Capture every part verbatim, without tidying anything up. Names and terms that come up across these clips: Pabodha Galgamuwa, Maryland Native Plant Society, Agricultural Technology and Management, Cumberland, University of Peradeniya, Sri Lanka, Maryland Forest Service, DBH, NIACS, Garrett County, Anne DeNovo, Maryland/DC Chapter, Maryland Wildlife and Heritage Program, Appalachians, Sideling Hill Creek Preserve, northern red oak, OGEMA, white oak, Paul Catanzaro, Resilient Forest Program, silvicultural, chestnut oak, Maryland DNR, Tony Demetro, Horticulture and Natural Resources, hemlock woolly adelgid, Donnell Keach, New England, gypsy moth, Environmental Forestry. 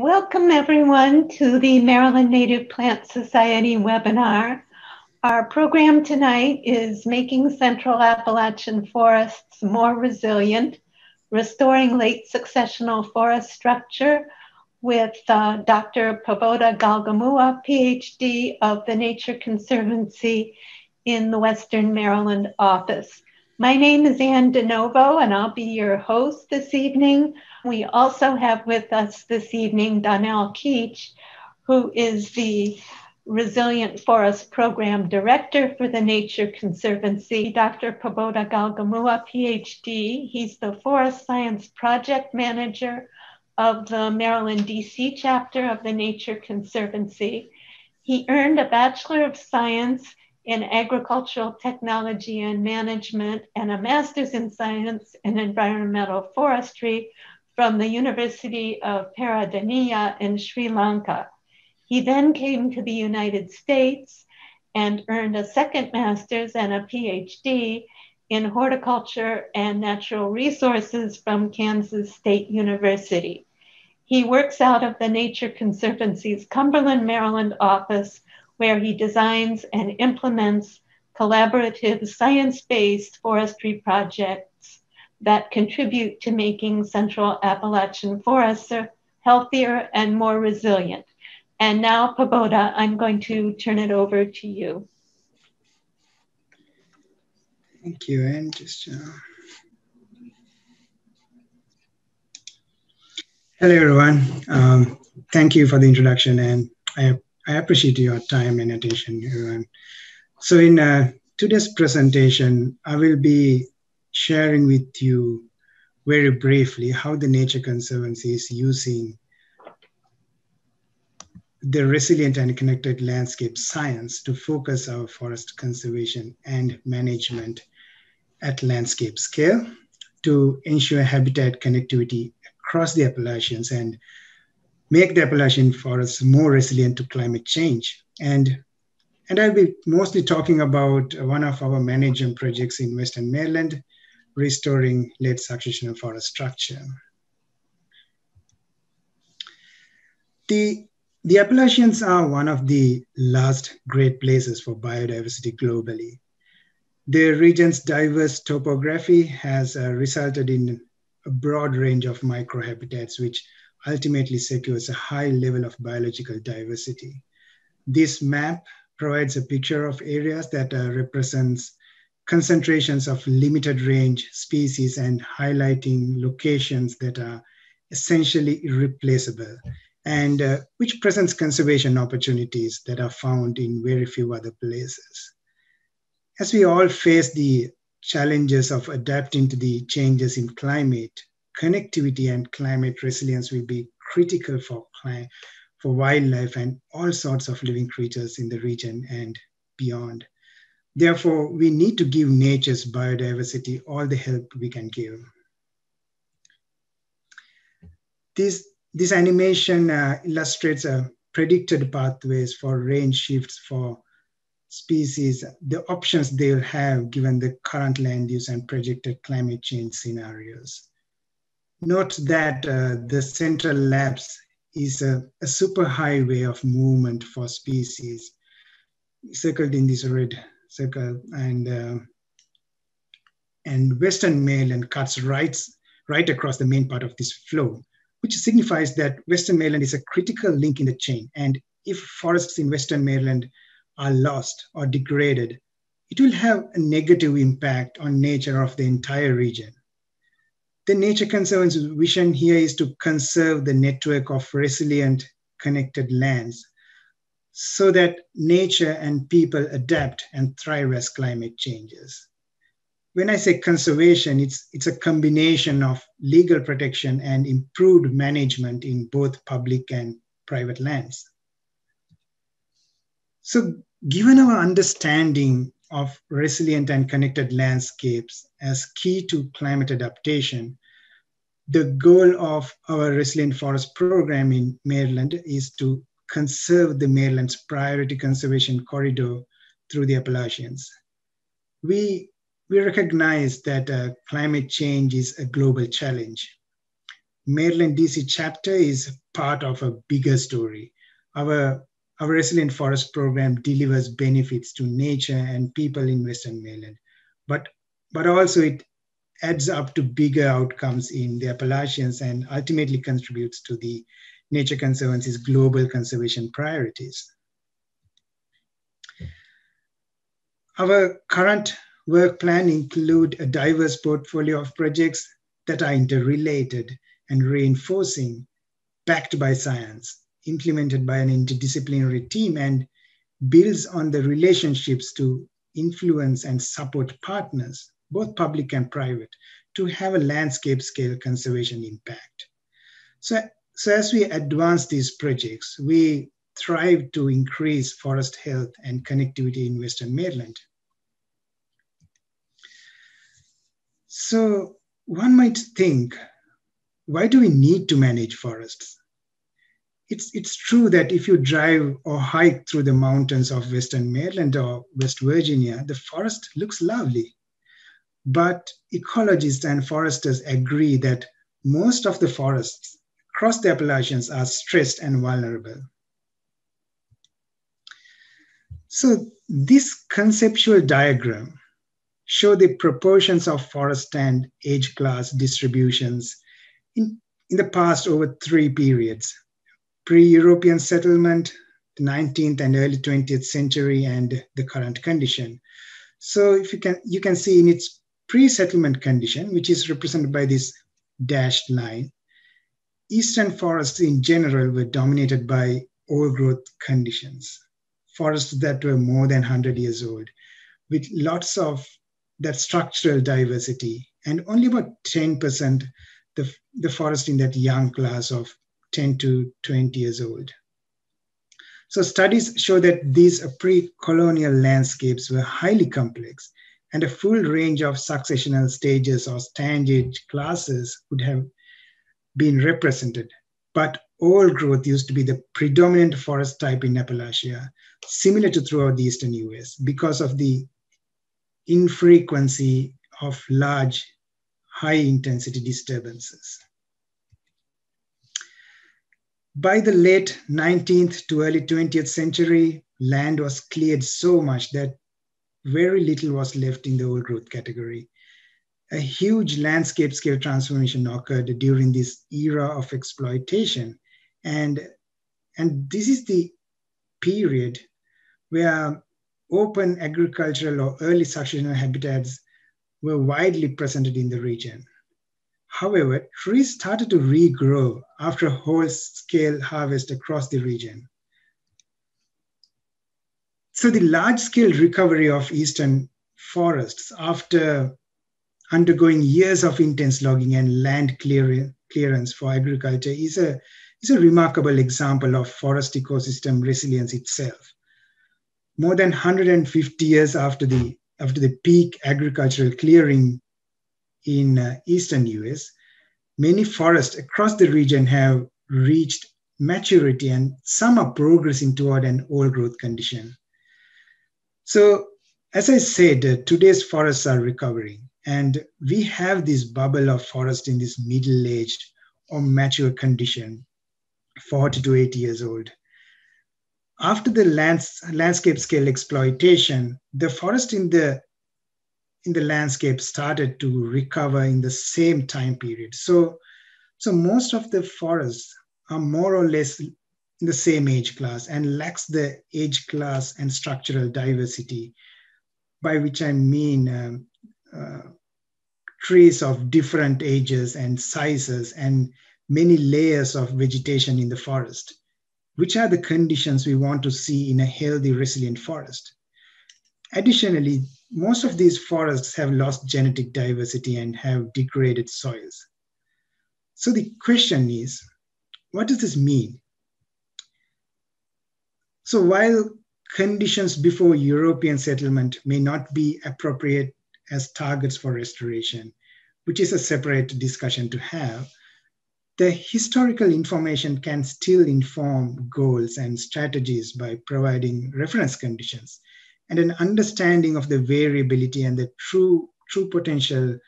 Welcome everyone to the Maryland Native Plant Society webinar. Our program tonight is Making Central Appalachian Forests More Resilient, Restoring Late Successional Forest Structure with uh, Doctor Pabodha Galgamuwa, P H D of the Nature Conservancy in the Western Maryland office. My name is Anne DeNovo, and I'll be your host this evening. We also have with us this evening Donnell Keach, who is the Resilient Forest Program Director for the Nature Conservancy. Doctor Pabodha Galgamuwa, P H D, he's the Forest Science Project Manager of the Maryland D C chapter of the Nature Conservancy. He earned a Bachelor of Science in Agricultural Technology and Management and a Master's in Science and Environmental Forestry from the University of Peradeniya in Sri Lanka. He then came to the United States and earned a second master's and a P H D in horticulture and natural resources from Kansas State University. He works out of the Nature Conservancy's Cumberland, Maryland office, where he designs and implements collaborative science-based forestry projects that contribute to making Central Appalachian forests healthier and more resilient. And now, Pabodha, I'm going to turn it over to you. Thank you, Anne. Just, uh... Hello, everyone. Um, thank you for the introduction, and I I appreciate your time and attention, everyone. So in uh, today's presentation, I will be sharing with you very briefly how the Nature Conservancy is using the resilient and connected landscape science to focus our forest conservation and management at landscape scale to ensure habitat connectivity across the Appalachians and make the Appalachian forests more resilient to climate change. And, and I'll be mostly talking about one of our management projects in Western Maryland, restoring late successional forest structure. The, the Appalachians are one of the last great places for biodiversity globally. The region's diverse topography has uh, resulted in a broad range of microhabitats, which ultimately secures a high level of biological diversity. This map provides a picture of areas that uh, represents concentrations of limited range species and highlighting locations that are essentially irreplaceable and uh, which presents conservation opportunities that are found in very few other places. As we all face the challenges of adapting to the changes in climate, connectivity and climate resilience will be critical for, for wildlife and all sorts of living creatures in the region and beyond. Therefore, we need to give nature's biodiversity all the help we can give. This, this animation uh, illustrates uh, predicted pathways for range shifts for species, the options they'll have given the current land use and projected climate change scenarios. Note that uh, the Central Labs is a, a superhighway of movement for species, circled in this red circle, and uh, and Western Maryland cuts right, right across the main part of this flow, which signifies that Western Maryland is a critical link in the chain. And if forests in Western Maryland are lost or degraded, it will have a negative impact on nature of the entire region. The Nature Conservancy's vision here is to conserve the network of resilient connected lands so that nature and people adapt and thrive as climate changes. When I say conservation, it's, it's a combination of legal protection and improved management in both public and private lands. So given our understanding of resilient and connected landscapes as key to climate adaptation, the goal of our Resilient Forest Program in Maryland is to conserve the Maryland's priority conservation corridor through the Appalachians. We, we recognize that uh, climate change is a global challenge. Maryland D C chapter is part of a bigger story. Our, our resilient forest program delivers benefits to nature and people in Western Maryland, but, but also it adds up to bigger outcomes in the Appalachians and ultimately contributes to the Nature Conservancy's global conservation priorities. Our current work plan includes a diverse portfolio of projects that are interrelated and reinforcing, backed by science, implemented by an interdisciplinary team, and builds on the relationships to influence and support partners, both public and private, to have a landscape scale conservation impact. So, so as we advance these projects, we thrive to increase forest health and connectivity in Western Maryland. So one might think, why do we need to manage forests? It's, it's true that if you drive or hike through the mountains of Western Maryland or West Virginia, the forest looks lovely. But ecologists and foresters agree that most of the forests across the Appalachians are stressed and vulnerable. So this conceptual diagram shows the proportions of forest and age class distributions in, in the past over three periods: pre-European settlement, the nineteenth and early twentieth century, and the current condition. So if you can, you can see in its pre-settlement condition, which is represented by this dashed line, eastern forests in general were dominated by overgrowth conditions, forests that were more than one hundred years old, with lots of that structural diversity, and only about ten percent the, the forest in that young class of ten to twenty years old. So studies show that these pre-colonial landscapes were highly complex, and a full range of successional stages or standage classes would have been represented. But overgrowth used to be the predominant forest type in Appalachia, similar to throughout the eastern U S, because of the infrequency of large, high-intensity disturbances. By the late nineteenth to early twentieth century, land was cleared so much that very little was left in the overgrowth category. A huge landscape scale transformation occurred during this era of exploitation. And, and this is the period where open agricultural or early successional habitats were widely presented in the region. However, trees started to regrow after a whole-scale harvest across the region. So the large-scale recovery of eastern forests after undergoing years of intense logging and land clear, clearance for agriculture is a, is a remarkable example of forest ecosystem resilience itself. More than one hundred fifty years after the, after the peak agricultural clearing in uh, eastern U S, many forests across the region have reached maturity and some are progressing toward an old-growth condition. So, as I said, uh, today's forests are recovering. And we have this bubble of forest in this middle-aged or mature condition, forty to eighty years old. After the lands, landscape scale exploitation, the forest in the, in the landscape started to recover in the same time period. So, so most of the forests are more or less in the same age class and lacks the age class and structural diversity, by which I mean um, Uh, trees of different ages and sizes and many layers of vegetation in the forest, which are the conditions we want to see in a healthy, resilient forest. Additionally, most of these forests have lost genetic diversity and have degraded soils. So the question is, what does this mean? So while conditions before European settlement may not be appropriate as targets for restoration, which is a separate discussion to have, the historical information can still inform goals and strategies by providing reference conditions and an understanding of the variability and the true, true potential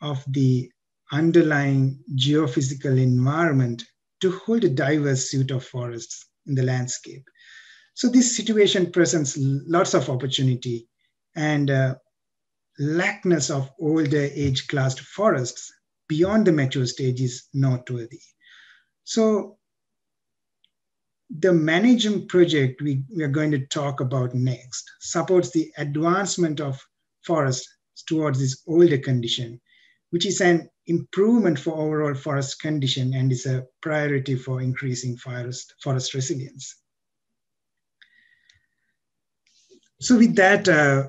of the underlying geophysical environment to hold a diverse suite of forests in the landscape. So this situation presents lots of opportunity, and uh, lackness of older age classed forests beyond the mature stage is noteworthy. So the management project we, we are going to talk about next supports the advancement of forests towards this older condition, which is an improvement for overall forest condition and is a priority for increasing forest, forest resilience. So with that, uh,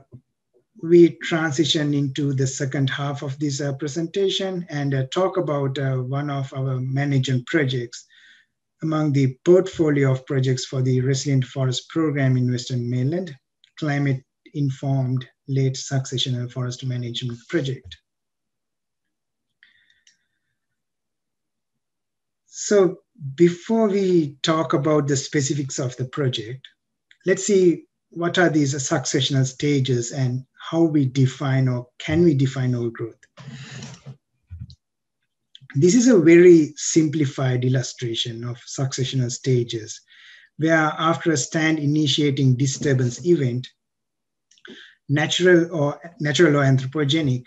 we transition into the second half of this uh, presentation and uh, talk about uh, one of our management projects among the portfolio of projects for the Resilient Forest Program in Western Maryland, Climate Informed Late Successional Forest Management Project. So before we talk about the specifics of the project, let's see what are these successional stages and how we define or can we define old growth. This is a very simplified illustration of successional stages, where after a stand initiating disturbance event, natural or, natural or anthropogenic,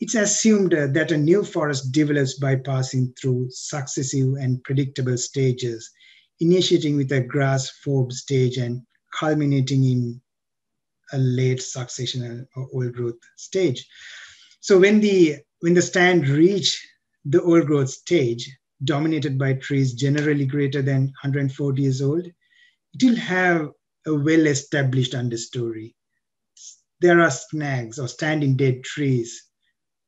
it's assumed that a new forest develops by passing through successive and predictable stages, initiating with a grass forb stage and culminating in a late successional or old growth stage. So when the, when the stand reach the old growth stage, dominated by trees generally greater than one hundred forty years old, it will have a well-established understory. There are snags or standing dead trees.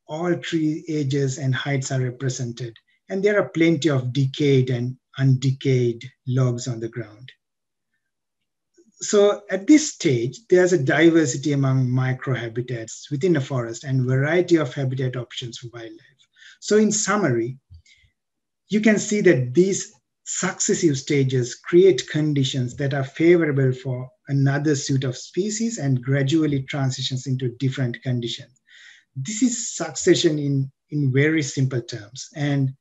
All tree ages and heights are represented, and there are plenty of decayed and undecayed logs on the ground. So at this stage, there's a diversity among microhabitats within a forest and variety of habitat options for wildlife. So in summary, you can see that these successive stages create conditions that are favorable for another suite of species and gradually transitions into different conditions. This is succession in, in very simple terms. And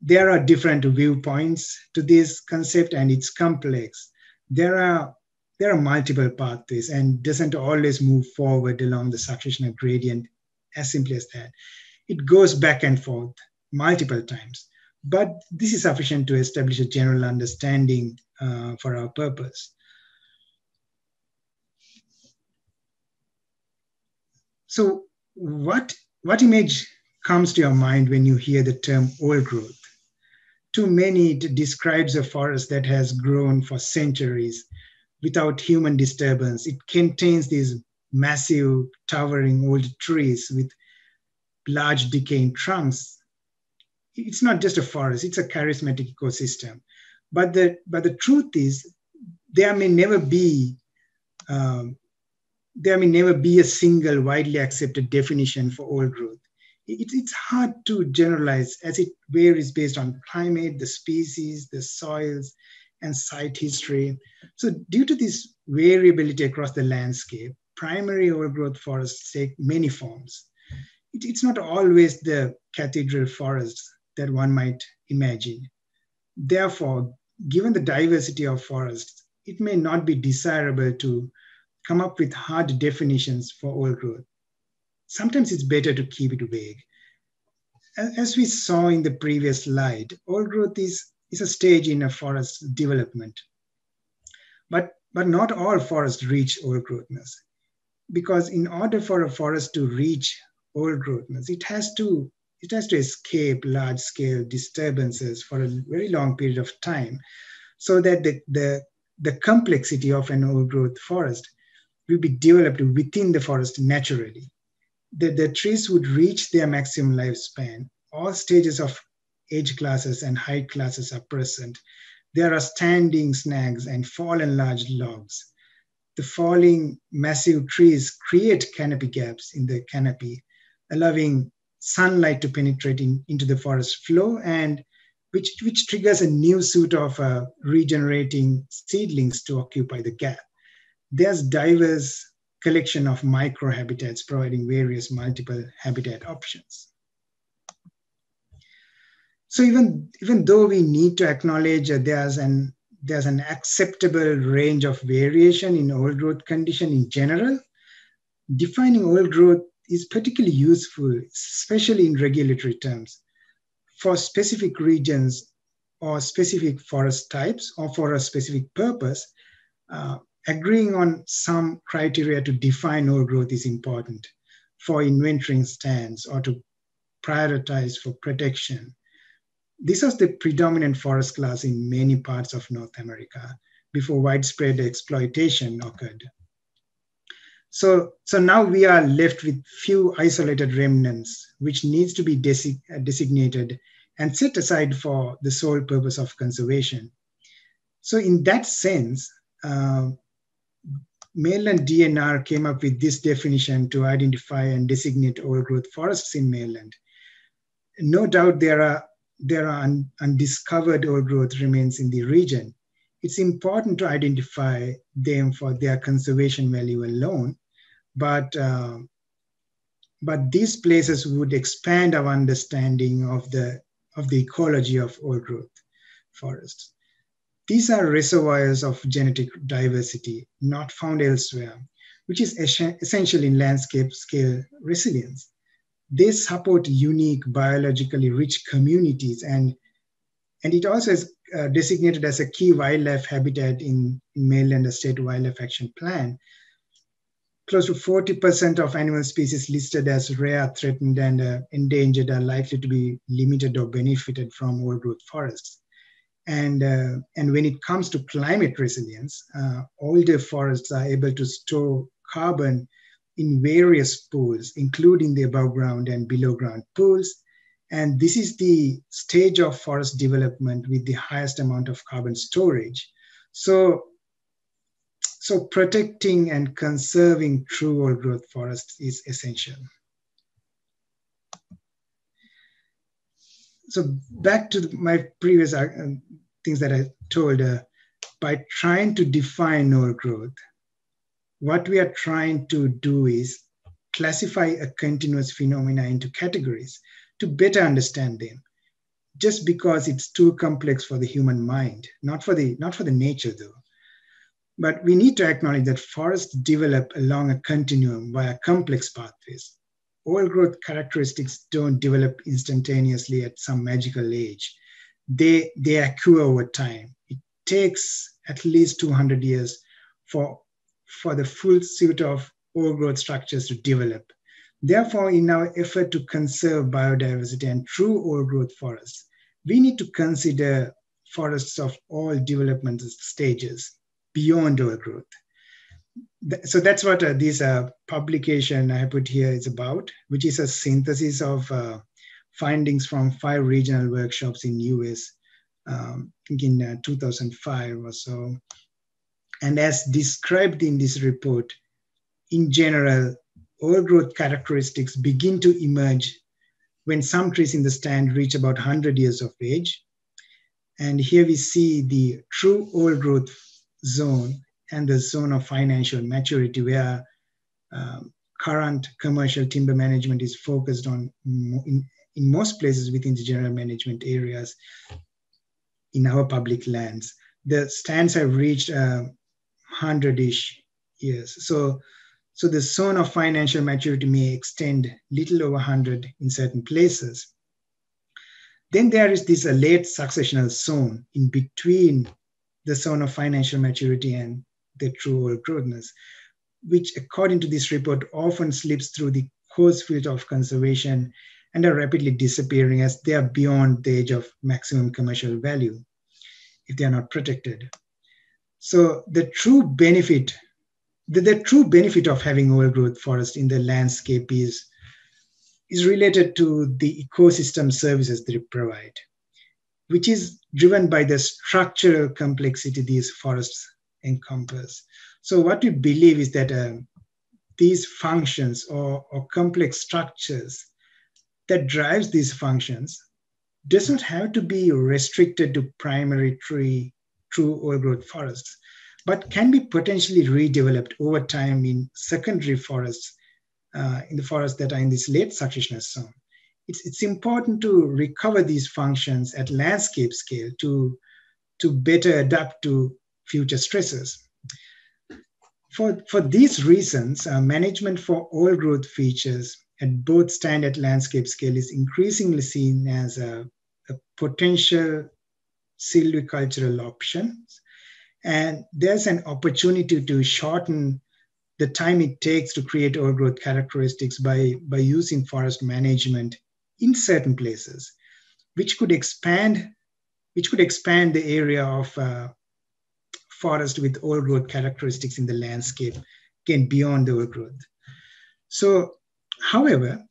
there are different viewpoints to this concept, and it's complex. There are There are multiple pathways and doesn't always move forward along the successional gradient as simply as that. It goes back and forth multiple times, but this is sufficient to establish a general understanding uh, for our purpose. So what, what image comes to your mind when you hear the term old growth? To many, it describes a forest that has grown for centuries without human disturbance. It contains these massive towering old trees with large decaying trunks. It's not just a forest, it's a charismatic ecosystem. But the, but the truth is, there may never be, um, there may never be a single widely accepted definition for old growth. It, it's hard to generalize as it varies based on climate, the species, the soils, and site history. So due to this variability across the landscape, primary overgrowth forests take many forms. It, it's not always the cathedral forests that one might imagine. Therefore, given the diversity of forests, it may not be desirable to come up with hard definitions for old growth. Sometimes it's better to keep it vague. As we saw in the previous slide, old growth is, is a stage in a forest's development. But, but not all forests reach old growthness, because in order for a forest to reach old growthness, it has to, it has to escape large-scale disturbances for a very long period of time, so that the, the, the complexity of an old-growth forest will be developed within the forest naturally. That the trees would reach their maximum lifespan. All stages of age classes and height classes are present. There are standing snags and fallen large logs. The falling massive trees create canopy gaps in the canopy, allowing sunlight to penetrate in, into the forest floor, and which, which triggers a new suite of uh, regenerating seedlings to occupy the gap. There's diverse collection of microhabitats providing various multiple habitat options. So even, even though we need to acknowledge that there's an, there's an acceptable range of variation in old growth condition in general, defining old growth is particularly useful, especially in regulatory terms, for specific regions or specific forest types or for a specific purpose. Uh, agreeing on some criteria to define old growth is important for inventorying stands or to prioritize for protection. This was the predominant forest class in many parts of North America before widespread exploitation occurred. So, so now we are left with few isolated remnants, which needs to be desi- designated and set aside for the sole purpose of conservation. So in that sense, uh, Maryland D N R came up with this definition to identify and designate old growth forests in Maryland. No doubt there are, there are un undiscovered old growth remains in the region. It's important to identify them for their conservation value alone, but, uh, but these places would expand our understanding of the, of the ecology of old growth forests. These are reservoirs of genetic diversity not found elsewhere, which is essential in landscape scale resilience. They support unique biologically rich communities, and, and it also is uh, designated as a key wildlife habitat in, in Maryland State Wildlife Action Plan. Close to forty percent of animal species listed as rare, threatened, and uh, endangered are likely to be limited or benefited from old growth forests. And, uh, and when it comes to climate resilience, uh, older forests are able to store carbon in various pools, including the above ground and below ground pools. And this is the stage of forest development with the highest amount of carbon storage. So, so protecting and conserving true old growth forests is essential. So back to my previous uh, things that I told, uh, by trying to define old growth, what we are trying to do is classify a continuous phenomena into categories to better understand them, just because it's too complex for the human mind, not for the, not for the nature though. But we need to acknowledge that forests develop along a continuum via complex pathways. Old growth characteristics don't develop instantaneously at some magical age. They, they occur over time. It takes at least two hundred years for, for the full suite of old growth structures to develop. Therefore, in our effort to conserve biodiversity and true old growth forests, we need to consider forests of all development stages beyond old growth. So that's what uh, this uh, publication I put here is about, which is a synthesis of uh, findings from five regional workshops in U S um, in uh, two thousand five or so. And as described in this report, in general, old growth characteristics begin to emerge when some trees in the stand reach about one hundred years of age. And here we see the true old growth zone and the zone of financial maturity, where um, current commercial timber management is focused on in, in most places within the general management areas in our public lands. The stands have reached one hundred-ish uh, years. So, so the zone of financial maturity may extend little over one hundred in certain places. Then there is this uh, late successional zone in between the zone of financial maturity and the true old growthness, which according to this report often slips through the coarse field of conservation and are rapidly disappearing as they are beyond the age of maximum commercial value if they are not protected. So the true benefit, the, the true benefit of having old growth forest in the landscape is, is related to the ecosystem services they provide, which is driven by the structural complexity these forests encompass. So what we believe is that uh, these functions or, or complex structures that drives these functions does not have to be restricted to primary tree, true old growth forests, but can be potentially redeveloped over time in secondary forests, uh, in the forests that are in this late successional zone. it's, it's important to recover these functions at landscape scale to, to better adapt to future stresses. For, for these reasons, uh, management for old growth features at both standard landscape scale is increasingly seen as a, a potential silvicultural option. And there's an opportunity to shorten the time it takes to create old growth characteristics by, by using forest management in certain places, which could expand, which could expand the area of uh, forest with old growth characteristics in the landscape, again, beyond the old growth. So, however,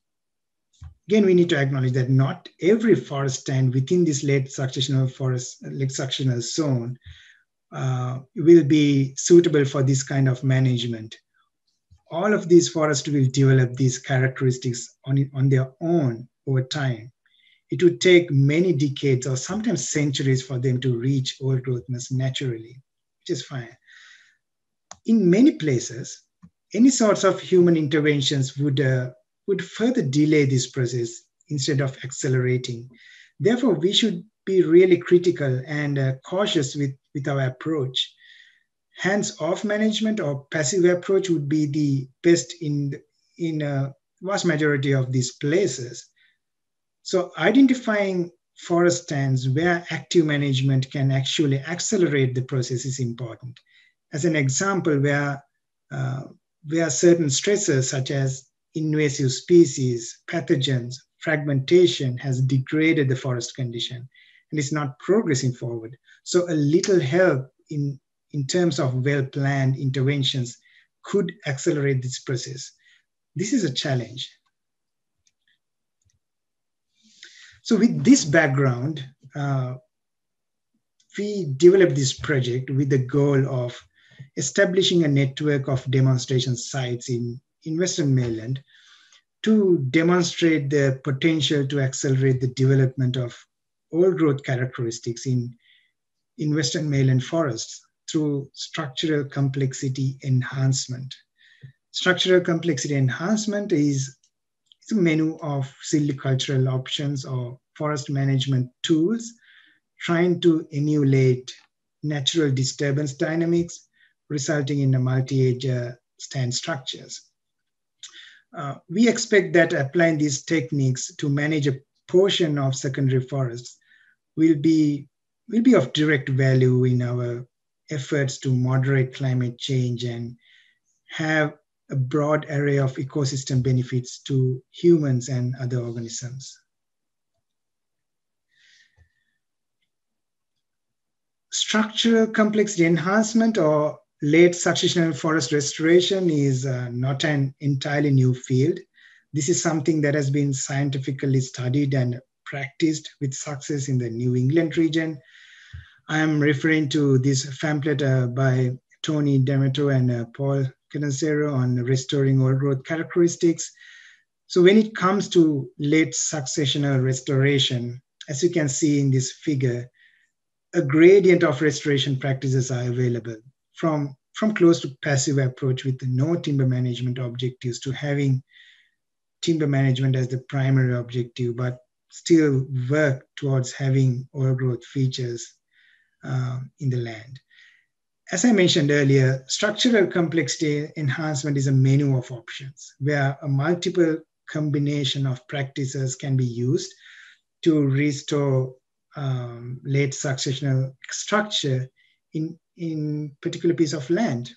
again, we need to acknowledge that not every forest stand within this late successional forest, late successional zone uh, will be suitable for this kind of management. All of these forests will develop these characteristics on, on their own over time. It would take many decades or sometimes centuries for them to reach old growthness naturally, which is fine. In many places, any sorts of human interventions would, uh, would further delay this process instead of accelerating. Therefore, we should be really critical and uh, cautious with, with our approach. Hands-off management or passive approach would be the best in in a vast majority of these places. So identifying forest stands where active management can actually accelerate the process is important. As an example, where, uh, where certain stressors such as invasive species, pathogens, fragmentation has degraded the forest condition and is not progressing forward. So a little help in in terms of well-planned interventions could accelerate this process. This is a challenge. So with this background, uh, we developed this project with the goal of establishing a network of demonstration sites in, in Western Maryland to demonstrate the potential to accelerate the development of old growth characteristics in, in Western Maryland forests through structural complexity enhancement. Structural complexity enhancement is it's a menu of silvicultural options or forest management tools trying to emulate natural disturbance dynamics, resulting in a multi-acre stand structures. Uh, we expect that applying these techniques to manage a portion of secondary forests will be, will be of direct value in our efforts to moderate climate change and have a broad array of ecosystem benefits to humans and other organisms. Structural complexity enhancement or late successional forest restoration is uh, not an entirely new field. This is something that has been scientifically studied and practiced with success in the New England region. I am referring to this pamphlet uh, by Tony Demetro and uh, Paul Catanzaro on restoring old growth characteristics. So when it comes to late successional restoration, as you can see in this figure, a gradient of restoration practices are available from, from close to passive approach with no timber management objectives to having timber management as the primary objective, but still work towards having old growth features Uh, in the land. As I mentioned earlier, structural complexity enhancement is a menu of options where a multiple combination of practices can be used to restore um, late successional structure in, in particular piece of land.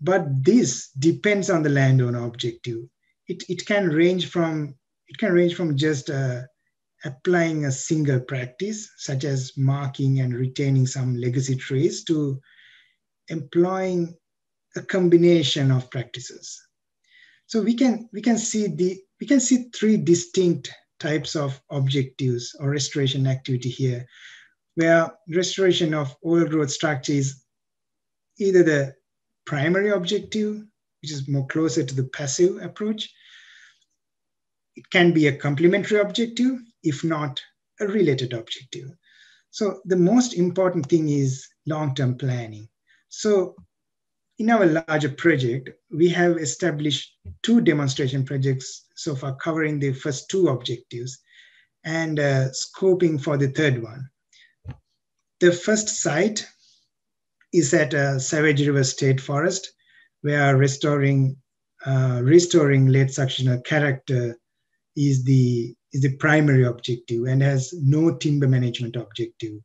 But this depends on the landowner objective. It, it can range from, it can range from just a applying a single practice, such as marking and retaining some legacy trees, to employing a combination of practices. So we can we can see the we can see three distinct types of objectives or restoration activity here, where restoration of old growth structure is either the primary objective, which is more closer to the passive approach. It can be a complementary objective, if not a related objective. So the most important thing is long-term planning. So in our larger project, we have established two demonstration projects so far covering the first two objectives and uh, scoping for the third one. The first site is at uh, Savage River State Forest. We are restoring, uh, restoring late succional character is the, is the primary objective and has no timber management objective.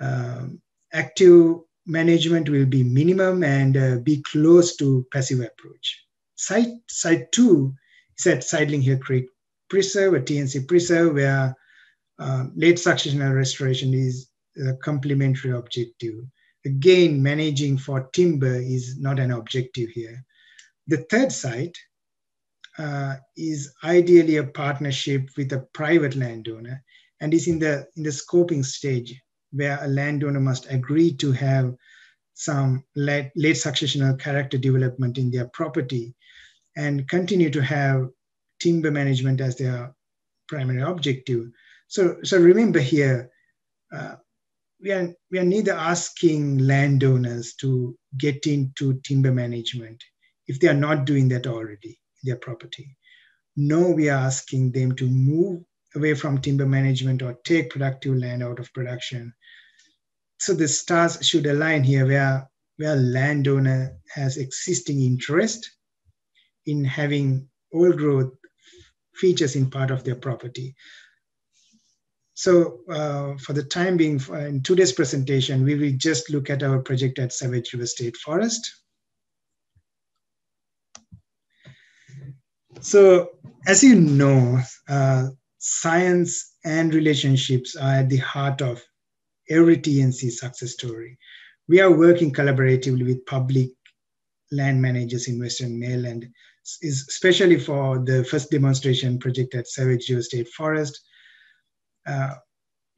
Um, active management will be minimum and uh, be close to passive approach. Site, site two is at Sideling Hill Creek Preserve, a T N C preserve, where uh, late successional restoration is a complementary objective. Again, managing for timber is not an objective here. The third site uh, is ideally a partnership with a private landowner and is in the, in the scoping stage, where a landowner must agree to have some late, late successional character development in their property and continue to have timber management as their primary objective. So, so remember here, uh, we, are, we are neither asking landowners to get into timber management if they are not doing that already in their property. No, we are asking them to move away from timber management or take productive land out of production. So the stars should align here where, where landowner has existing interest in having old growth features in part of their property. So uh, for the time being, in today's presentation, we will just look at our project at Savage River State Forest. So as you know, uh, science and relationships are at the heart of every T N C success story. We are working collaboratively with public land managers in Western Maryland, especially for the first demonstration project at Savage River State Forest. Uh,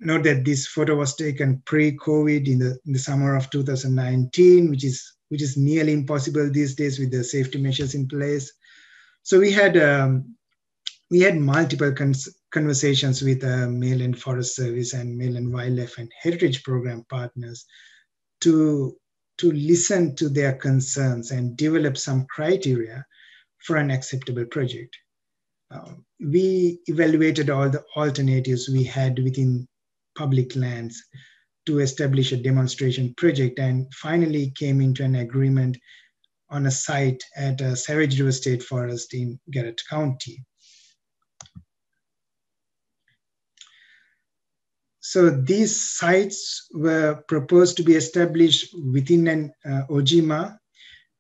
note that this photo was taken pre-COVID in the, in the summer of two thousand nineteen, which is, which is nearly impossible these days with the safety measures in place. So we had, um, we had multiple cons conversations with uh, Maryland Forest Service and Maryland Wildlife and Heritage Program partners to, to listen to their concerns and develop some criteria for an acceptable project. Uh, we evaluated all the alternatives we had within public lands to establish a demonstration project and finally came into an agreement on a site at uh, Savage River State Forest in Garrett County. So these sites were proposed to be established within an uh, OGEMA,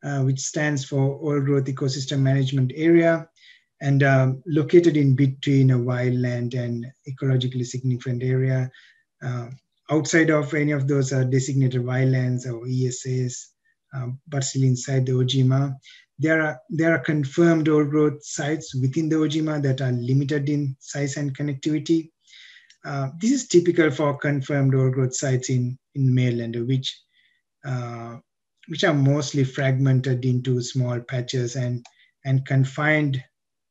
uh, which stands for Old Growth Ecosystem Management Area, and um, located in between a wildland and ecologically significant area. Uh, outside of any of those are designated wildlands or E S As, um, but still inside the OGEMA. There are, there are confirmed old growth sites within the OGEMA that are limited in size and connectivity. Uh, this is typical for confirmed old growth sites in, in Maryland, which, uh, which are mostly fragmented into small patches and, and confined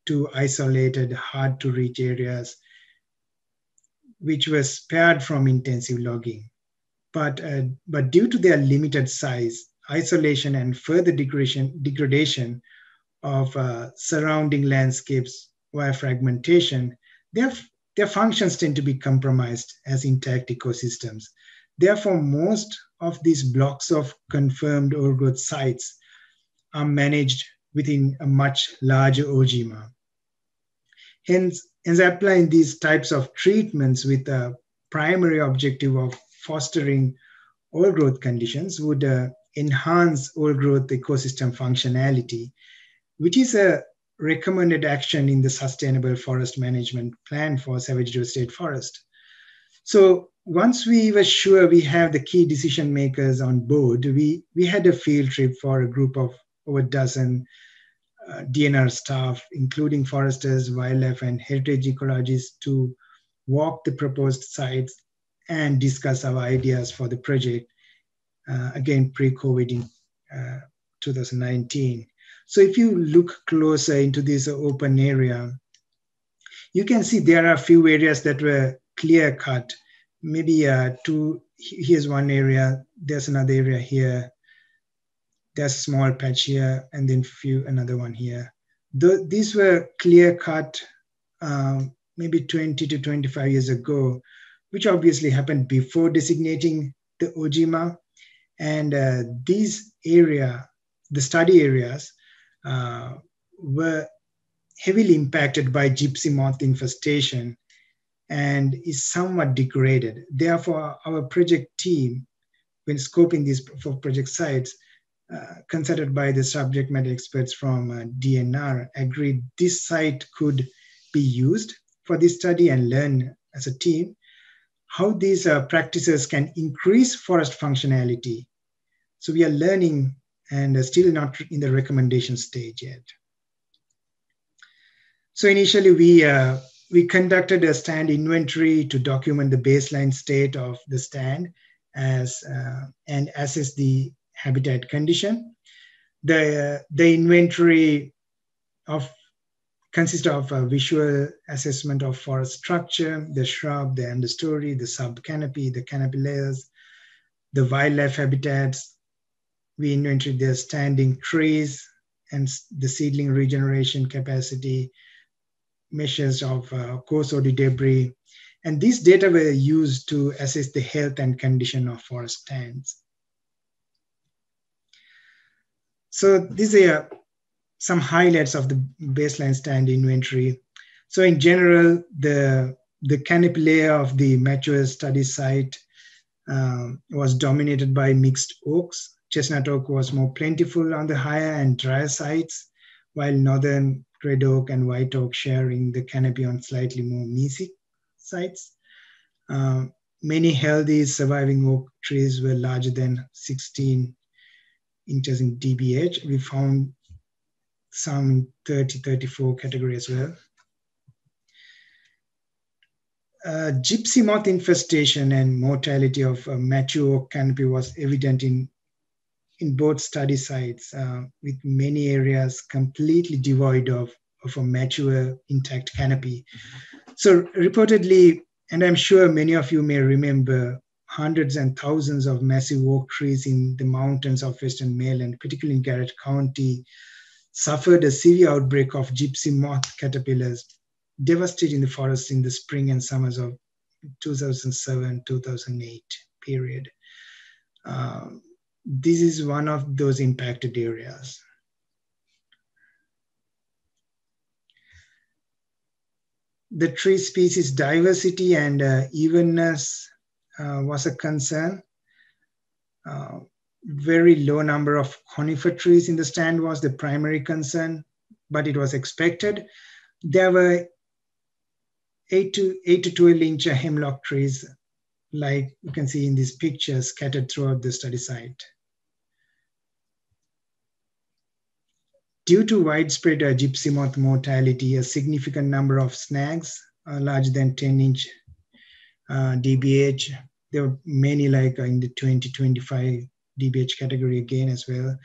to isolated, hard to reach areas, which were spared from intensive logging. But, uh, but due to their limited size, isolation and further degradation, degradation of uh, surrounding landscapes via fragmentation, they're Their functions tend to be compromised as intact ecosystems. Therefore, most of these blocks of confirmed old growth sites are managed within a much larger OGEMA. Hence, hence applying these types of treatments with a primary objective of fostering old growth conditions would uh, enhance old growth ecosystem functionality, which is a recommended action in the Sustainable Forest Management Plan for Savage River State Forest. So once we were sure we have the key decision makers on board, we, we had a field trip for a group of over a dozen uh, D N R staff, including foresters, wildlife, and heritage ecologists to walk the proposed sites and discuss our ideas for the project, uh, again, pre-COVID in uh, two thousand nineteen. So if you look closer into this open area, you can see there are a few areas that were clear cut. Maybe uh, two, here's one area, there's another area here. there's a small patch here, and then few another one here. The, these were clear cut um, maybe twenty to twenty-five years ago, which obviously happened before designating the OGEMA. And uh, these area, the study areas uh, were heavily impacted by gypsy moth infestation and is somewhat degraded. Therefore, our project team, when scoping these for project sites, uh, consulted by the subject matter experts from uh, D N R, agreed this site could be used for this study and learn as a team how these uh, practices can increase forest functionality. So we are learning and uh, still not in the recommendation stage yet. So initially we, uh, we conducted a stand inventory to document the baseline state of the stand as, uh, and assess the habitat condition. The, uh, the inventory of consists of a visual assessment of forest structure, the shrub, the understory, the sub-canopy, the canopy layers, the wildlife habitats. We inventory their standing trees and the seedling regeneration capacity, measures of uh, coarse woody debris. And these data were used to assess the health and condition of forest stands. So these are some highlights of the baseline stand inventory. So in general, the, the canopy layer of the mature study site um, was dominated by mixed oaks. Chestnut oak was more plentiful on the higher and drier sites, while northern red oak and white oak sharing the canopy on slightly more mesic sites. Uh, many healthy surviving oak trees were larger than sixteen inches in D B H. We found some thirty, thirty-four category as well. Uh, gypsy moth infestation and mortality of uh, mature oak canopy was evident in, in both study sites, uh, with many areas completely devoid of, of a mature intact canopy. Mm-hmm. So reportedly, and I'm sure many of you may remember, hundreds and thousands of massive oak trees in the mountains of Western Maryland, particularly in Garrett County, suffered a severe outbreak of gypsy moth caterpillars, devastating the forests in the spring and summers of two thousand seven, two thousand eight period. Uh, this is one of those impacted areas. The tree species diversity and uh, evenness uh, was a concern. Uh, Very low number of conifer trees in the stand was the primary concern, but it was expected. There were eight to twelve inch hemlock trees, like you can see in these pictures, scattered throughout the study site. Due to widespread uh, gypsy moth mortality, a significant number of snags, uh, larger than ten inch uh, D B H. There were many like uh, in the twenty, twenty-five D B H category again as well,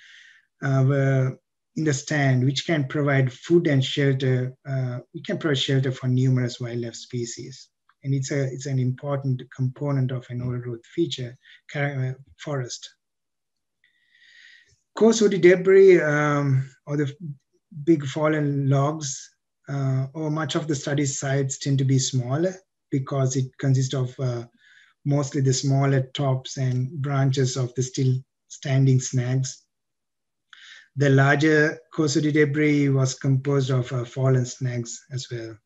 uh, were in the stand, which can provide food and shelter. Uh, we can provide shelter for numerous wildlife species. And it's, a, it's an important component of an old growth feature forest. Coarse woody debris um, or the big fallen logs uh, or much of the study sites tend to be smaller because it consists of uh, mostly the smaller tops and branches of the still standing snags. The larger coarse woody debris was composed of uh, fallen snags as well.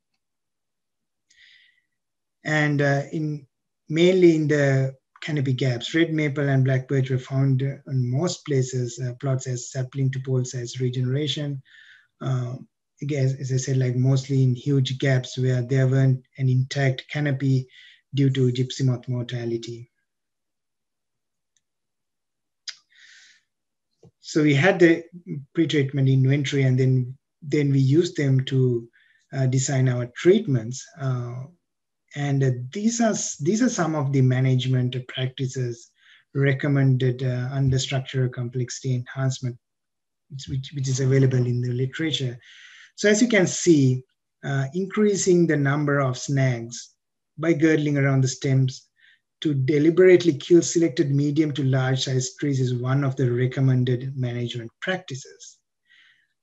And uh, in, mainly in the canopy gaps, red maple and black birch were found in most places, uh, plots as sapling to pole size regeneration. Uh, again, as I said, like mostly in huge gaps where there weren't an intact canopy due to gypsy moth mortality. So we had the pre-treatment inventory and then, then we used them to uh, design our treatments. Uh, and uh, these, are, these are some of the management practices recommended uh, under structural complexity enhancement, which, which is available in the literature. So as you can see, uh, increasing the number of snags by girdling around the stems to deliberately kill selected medium to large-sized trees is one of the recommended management practices.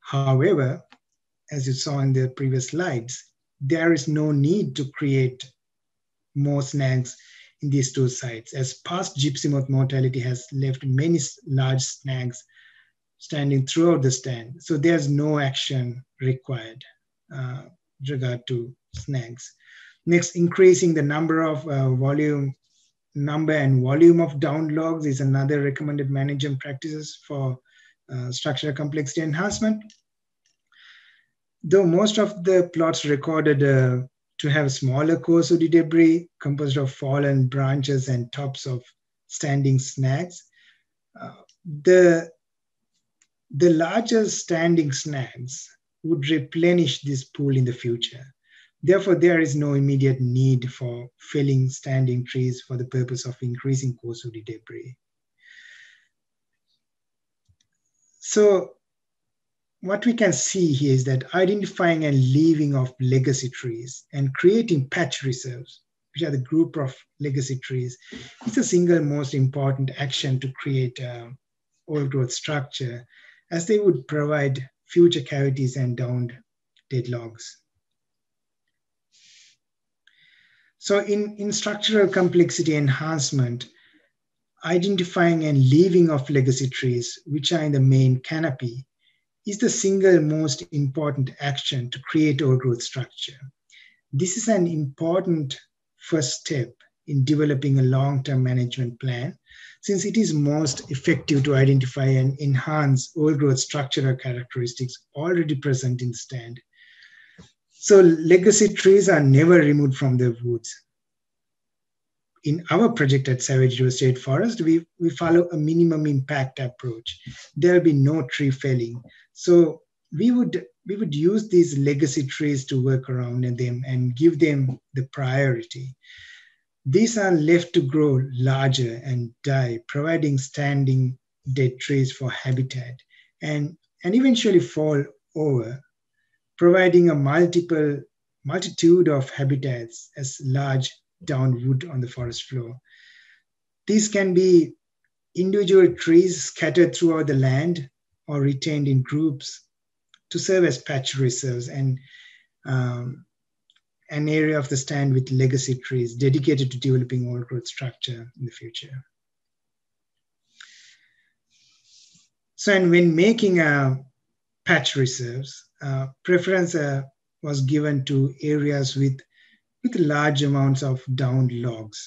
However, as you saw in the previous slides, there is no need to create more snags in these two sites, as past gypsy moth mortality has left many large snags standing throughout the stand. So there's no action required uh, with regard to snags. Next, increasing the number of uh, volume, number and volume of down logs is another recommended management practices for uh, structural complexity enhancement. Though most of the plots recorded uh, to have smaller coarse woody debris composed of fallen branches and tops of standing snags, uh, the The larger standing snags would replenish this pool in the future. Therefore, there is no immediate need for felling standing trees for the purpose of increasing coarse woody debris. So what we can see here is that identifying and leaving of legacy trees and creating patch reserves, which are the group of legacy trees, is the single most important action to create an old growth structure, as they would provide future cavities and downed dead logs. So in, in structural complexity enhancement, identifying and leaving of legacy trees, which are in the main canopy, is the single most important action to create old-growth structure. This is an important first step in developing a long-term management plan, since it is most effective to identify and enhance old growth structural characteristics already present in stand. So legacy trees are never removed from the woods. In our project at Savage River State Forest, we, we follow a minimum impact approach. There will be no tree felling. So we would, we would use these legacy trees to work around them and give them the priority. These are left to grow larger and die, providing standing dead trees for habitat, and, and eventually fall over, providing a multiple, multitude of habitats as large downed wood on the forest floor. These can be individual trees scattered throughout the land or retained in groups to serve as patch reserves, and um, an area of the stand with legacy trees dedicated to developing old growth structure in the future. So, and when making uh, patch reserves, uh, preference uh, was given to areas with, with large amounts of downed logs.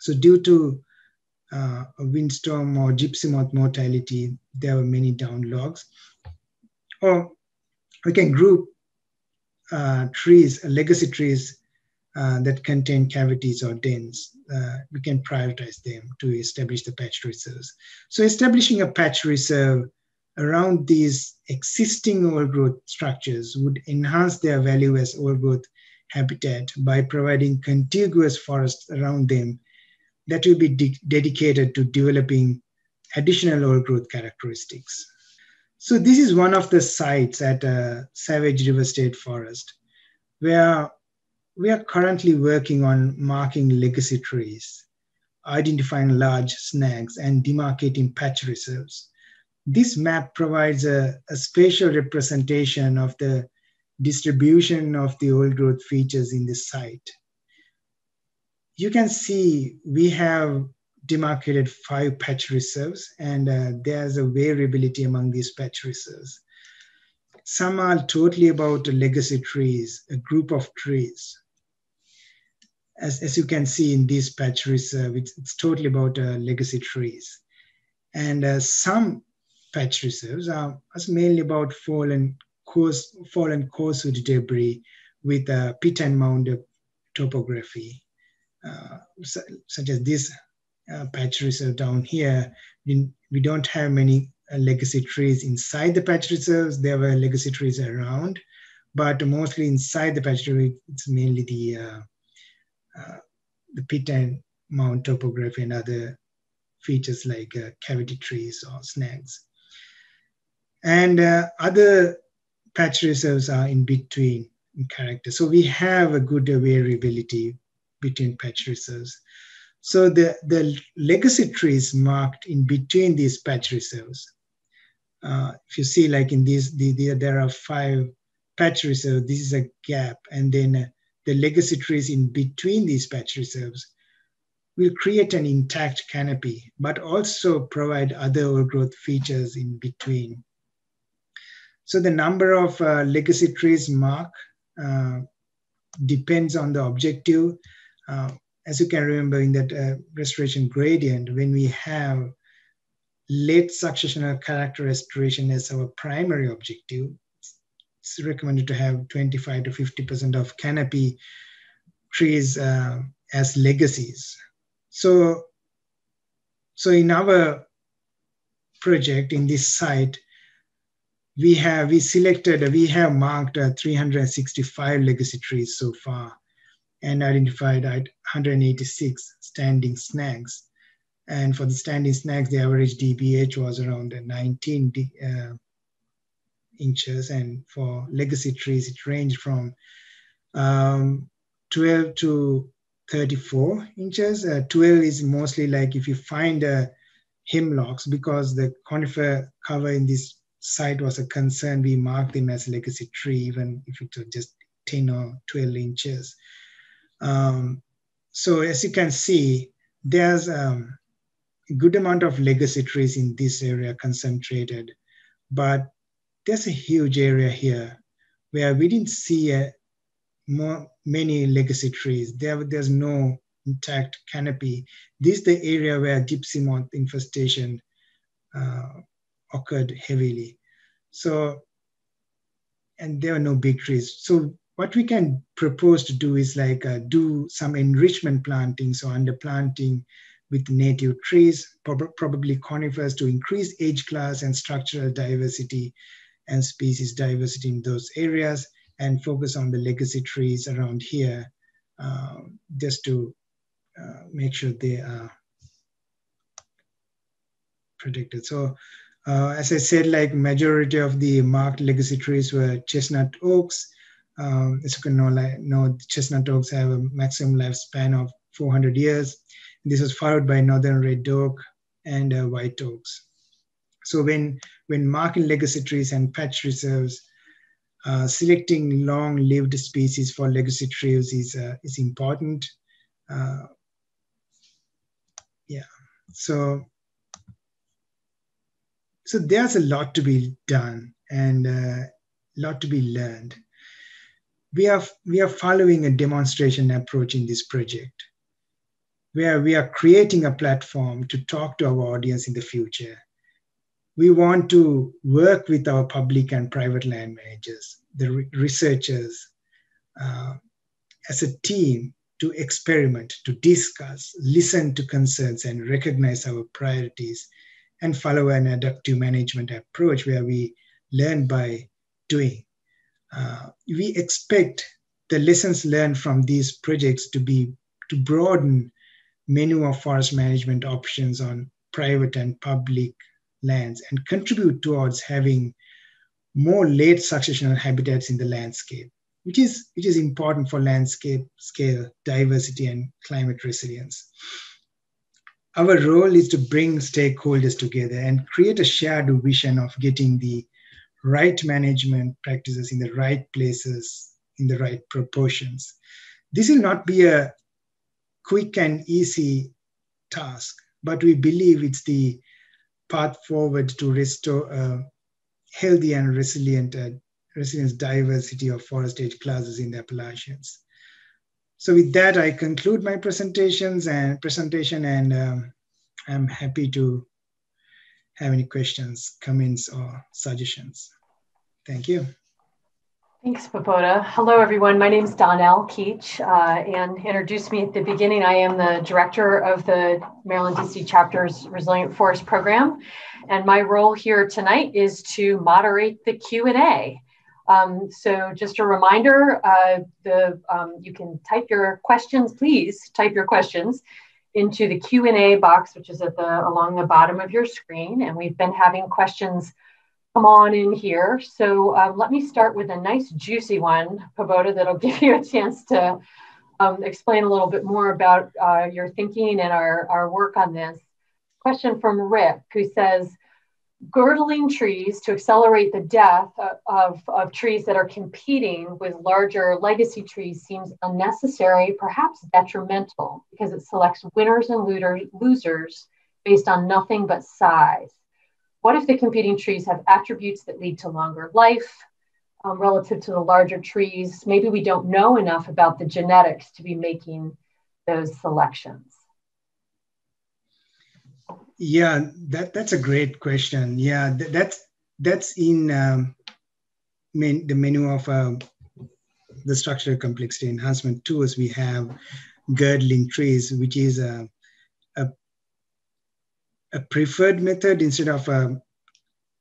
So due to uh, a windstorm or gypsy moth mortality, there were many downed logs. Or we can group Uh, trees, legacy trees uh, that contain cavities or dens, uh, we can prioritize them to establish the patch reserves. So establishing a patch reserve around these existing old growth structures would enhance their value as old growth habitat by providing contiguous forests around them that will be de- dedicated to developing additional old growth characteristics. So this is one of the sites at uh, Savage River State Forest, where we are currently working on marking legacy trees, identifying large snags, and demarcating patch reserves. This map provides a, a spatial representation of the distribution of the old growth features in this site. You can see we have demarcated five patch reserves, and uh, there's a variability among these patch reserves. Some are totally about legacy trees, a group of trees. As, as you can see in this patch reserve, it's, it's totally about uh, legacy trees. And uh, some patch reserves are mainly about fallen coarse, fallen coarse woody debris with uh, pit and mound topography, uh, such as this Uh, patch reserve down here. We, we don't have many uh, legacy trees inside the patch reserves. There were legacy trees around, but mostly inside the patch reserve, it's mainly the uh, uh, the pit and mound topography and other features like uh, cavity trees or snags. And uh, other patch reserves are in between in character. So we have a good uh, variability between patch reserves. So the, the legacy trees marked in between these patch reserves. Uh, if you see like in these, the, the, there are five patch reserves, this is a gap. And then uh, the legacy trees in between these patch reserves will create an intact canopy, but also provide other overgrowth features in between. So the number of uh, legacy trees marked uh, depends on the objective. Uh, as you can remember in that uh, restoration gradient, when we have late successional character restoration as our primary objective, it's recommended to have twenty-five to fifty percent of canopy trees uh, as legacies. So, so in our project, in this site, we have, we selected, we have marked uh, three hundred sixty-five legacy trees so far and identified one hundred eighty-six standing snags. And for the standing snags, the average D B H was around nineteen uh, inches. And for legacy trees, it ranged from um, twelve to thirty-four inches. Uh, twelve is mostly like if you find uh, hemlocks, because the conifer cover in this site was a concern, we marked them as legacy tree, even if it was just ten or twelve inches. Um, so as you can see, there's um, a good amount of legacy trees in this area concentrated, but there's a huge area here where we didn't see a more, many legacy trees. There, there's no intact canopy. This is the area where gypsy moth infestation uh, occurred heavily. So, and there are no big trees. So what we can propose to do is like uh, do some enrichment planting, so underplanting with native trees, prob probably conifers, to increase age class and structural diversity and species diversity in those areas, and focus on the legacy trees around here uh, just to uh, make sure they are protected. So uh, as I said, like majority of the marked legacy trees were chestnut oaks. Um, as you can know, like, know, chestnut oaks have a maximum lifespan of four hundred years. This was followed by northern red oak and uh, white oaks. So when, when marking legacy trees and patch reserves, Uh, selecting long-lived species for legacy trees is uh, is important. Uh, yeah, so so there's a lot to be done and a lot to be learned. We are we are following a demonstration approach in this project, where we are creating a platform to talk to our audience in the future. We want to work with our public and private land managers, the re researchers, uh, as a team to experiment, to discuss, listen to concerns, and recognize our priorities, and follow an adaptive management approach where we learn by doing. Uh, we expect the lessons learned from these projects to be to broaden menu of forest management options on private and public lands and contribute towards having more late successional habitats in the landscape, which is, which is important for landscape scale diversity and climate resilience. Our role is to bring stakeholders together and create a shared vision of getting the right management practices in the right places, in the right proportions. This will not be a quick and easy task, but we believe it's the path forward to restore uh, healthy and resilient uh, resilience diversity of forest age classes in the Appalachians. So with that, I conclude my presentations and presentation, and um, I'm happy to have any questions, comments, or suggestions. Thank you. Thanks, Pabodha. Hello, everyone. My name is Donnell Keach, uh, and introduced me at the beginning. I am the director of the Maryland D C Chapter's Resilient Forest Program, and my role here tonight is to moderate the Q and A. Um, so just a reminder, uh, the, um, you can type your questions, please type your questions into the Q and A box, which is at the, along the bottom of your screen, and we've been having questions come on in here. So um, let me start with a nice juicy one, Pabodha, that'll give you a chance to um, explain a little bit more about uh, your thinking and our, our work on this. Question from Rick, who says, girdling trees to accelerate the death of, of trees that are competing with larger legacy trees seems unnecessary, perhaps detrimental, because it selects winners and losers based on nothing but size. What if the competing trees have attributes that lead to longer life um, relative to the larger trees? Maybe we don't know enough about the genetics to be making those selections. Yeah, that, that's a great question. Yeah, that, that's, that's in um, main, the menu of uh, the Structural Complexity Enhancement tools. We have girdling trees, which is a, a, a preferred method instead of uh,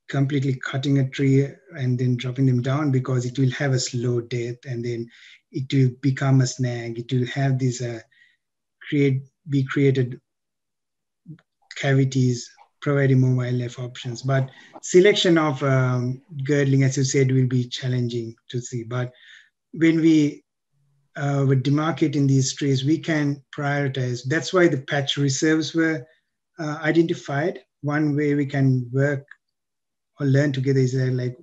completely cutting a tree and then dropping them down, because it will have a slow death and then it will become a snag. It will have these uh, create, be created cavities, providing more wildlife options. But selection of um, girdling, as you said, will be challenging to see. But when we uh, were demarcating these trees, we can prioritize. That's why the patch reserves were uh, identified. One way we can work or learn together is that, like,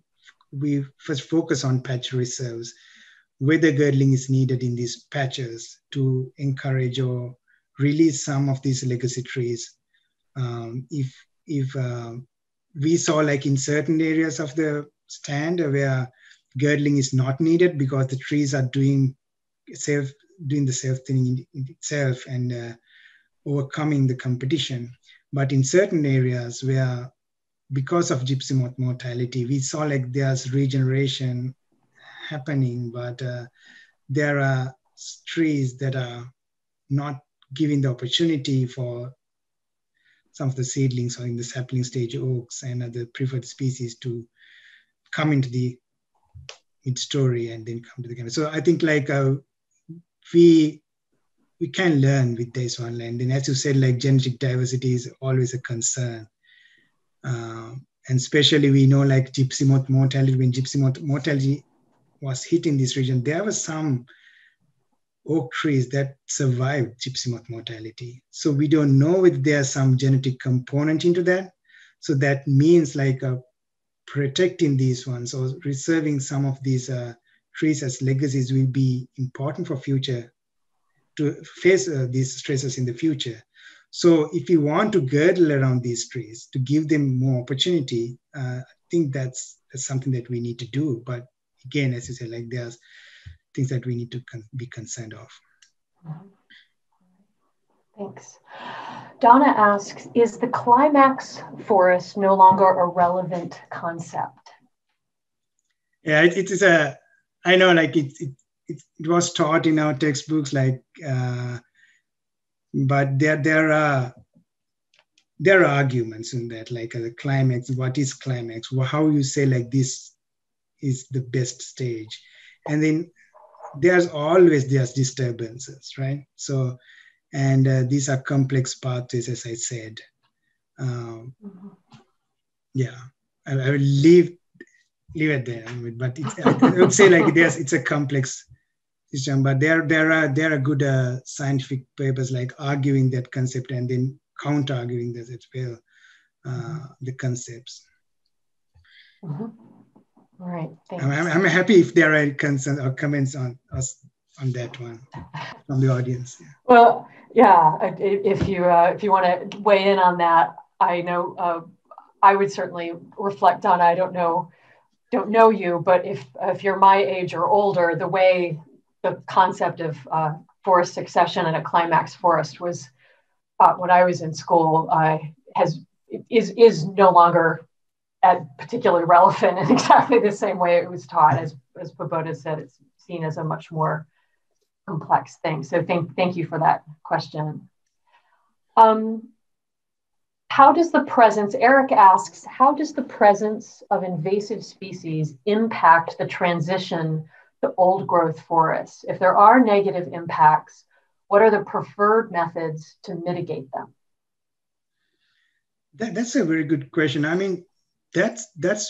we first focus on patch reserves, whether girdling is needed in these patches to encourage or release some of these legacy trees. Um, if if uh, we saw, like, in certain areas of the stand where girdling is not needed because the trees are doing self doing the self thinning in itself and uh, overcoming the competition, but in certain areas where, because of gypsy moth mortality, we saw, like, there's regeneration happening, but uh, there are trees that are not giving the opportunity for some of the seedlings or in the sapling stage oaks and other preferred species to come into the mid-story and then come to the camera. So I think, like, uh, we we can learn with this one. And then, as you said, like, genetic diversity is always a concern. Uh, and especially we know, like, gypsy moth mortality, when gypsy moth mortality was hitting this region, there were some oak trees that survived gypsy moth mortality. So we don't know if there's some genetic component into that. So that means, like, uh, protecting these ones or reserving some of these uh, trees as legacies will be important for future, to face uh, these stresses in the future. So if you want to girdle around these trees to give them more opportunity, uh, I think that's, that's something that we need to do. But again, as you said, like, there's things that we need to con be concerned of. Thanks. Donna asks, is the climax forest no longer a relevant concept? Yeah, it, it is a, I know, like, it, it, it, it was taught in our textbooks, like, uh, but there, there are, there are arguments in that, like, uh, the climax, what is climax? Well, how you say, like, this is the best stage. And then there's always there's disturbances, right? So, and uh, these are complex pathways, as I said. Um, yeah, I, I will leave leave it there. But it's, I would say, like, there's it's a complex system. But there there are there are good uh, scientific papers, like, arguing that concept and then counter arguing that as well, uh, the concepts. Mm-hmm. All right. Thanks. I'm, I'm happy if there are concerns or comments on us on that one from the audience. Yeah. Well, yeah. If you uh, if you want to weigh in on that, I know uh, I would certainly reflect on. I don't know, don't know you, but if if you're my age or older, the way the concept of uh, forest succession and a climax forest was uh, when I was in school uh, has is is no longer particularly relevant in exactly the same way it was taught. As, as Pabodha said, it's seen as a much more complex thing. So thank, thank you for that question. Um, how does the presence, Eric asks, how does the presence of invasive species impact the transition to old growth forests? If there are negative impacts, what are the preferred methods to mitigate them? That, that's a very good question. I mean, That's, that's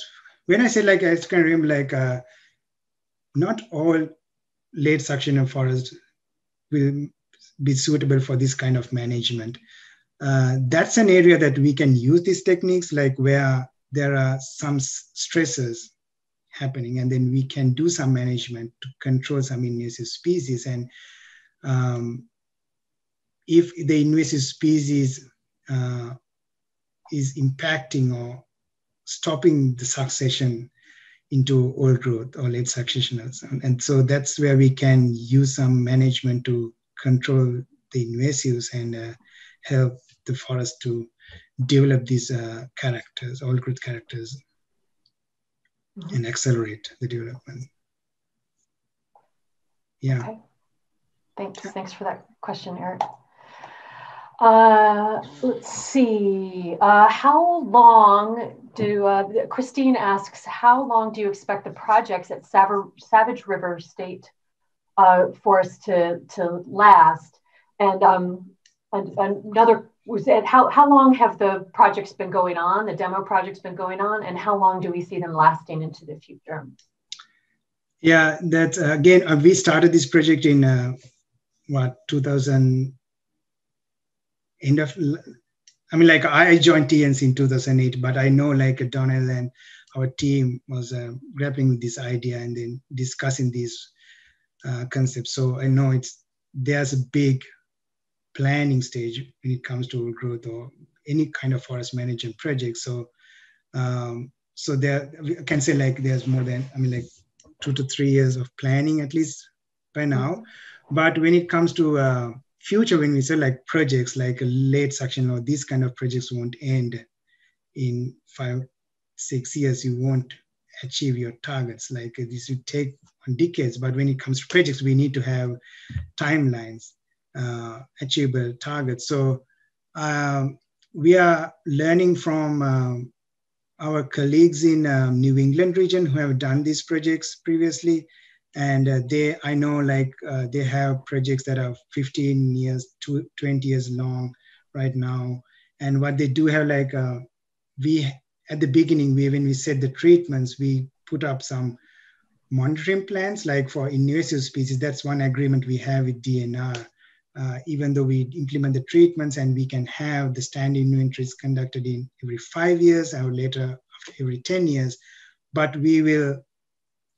when I say, like, I can remember, like, uh, not all late succulent forest will be suitable for this kind of management. Uh, that's an area that we can use these techniques, like where there are some stresses happening, and then we can do some management to control some invasive species. And um, if the invasive species uh, is impacting or stopping the succession into old growth or late successionals, and so that's where we can use some management to control the invasives and uh, help the forest to develop these uh, characters, old growth characters, mm-hmm. and accelerate the development. Yeah. Okay. Thanks. Thanks for that question, Eric. Uh, let's see. Uh, how long do uh, Christine asks? How long do you expect the projects at Savage River State uh, Forest to to last? And um, and another was that how how long have the projects been going on? The demo projects been going on, and how long do we see them lasting into the future? Yeah, that's uh, again. Uh, we started this project in uh, what two thousand. End of, I mean, like I joined T N C in two thousand eight, but I know like Donnell and our team was uh, grappling with this idea and then discussing these uh, concepts. So I know it's there's a big planning stage when it comes to growth or any kind of forest management project. So, um, so there I can say like there's more than I mean like two to three years of planning at least by now. But when it comes to uh, future, when we say like projects like a late suction or these kind of projects won't end in five, six years, you won't achieve your targets. Like this would take decades, but when it comes to projects, we need to have timelines, uh, achievable targets. So um, we are learning from um, our colleagues in um, New England region who have done these projects previously. And uh, they, I know like uh, they have projects that are fifteen years to twenty years long right now. And what they do have like, uh, we, at the beginning, we, when we set the treatments, we put up some monitoring plans like for invasive species. That's one agreement we have with D N R. Uh, even though we implement the treatments and we can have the standing inventories conducted in every five years or later after every ten years, but we will,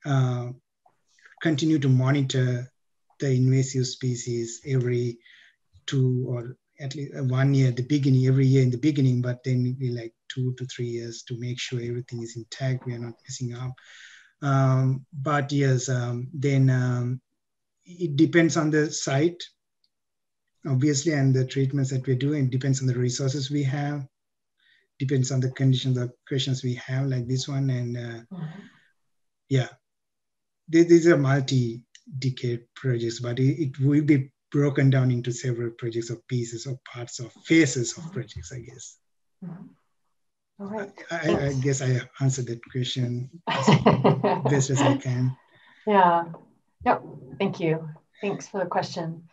uh, continue to monitor the invasive species every two or at least one year at the beginning, every year in the beginning, but then it'd be like two to three years to make sure everything is intact, we are not messing up. Um, but yes, um, then um, it depends on the site, obviously, and the treatments that we're doing, it depends on the resources we have, depends on the conditions, the questions we have like this one, and uh, mm-hmm. yeah. These are multi-decade projects, but it will be broken down into several projects or pieces or parts or phases of projects, I guess. Mm-hmm. All right. I, I guess I answered that question as best as I can. Yeah. Yep. Thank you. Thanks for the question.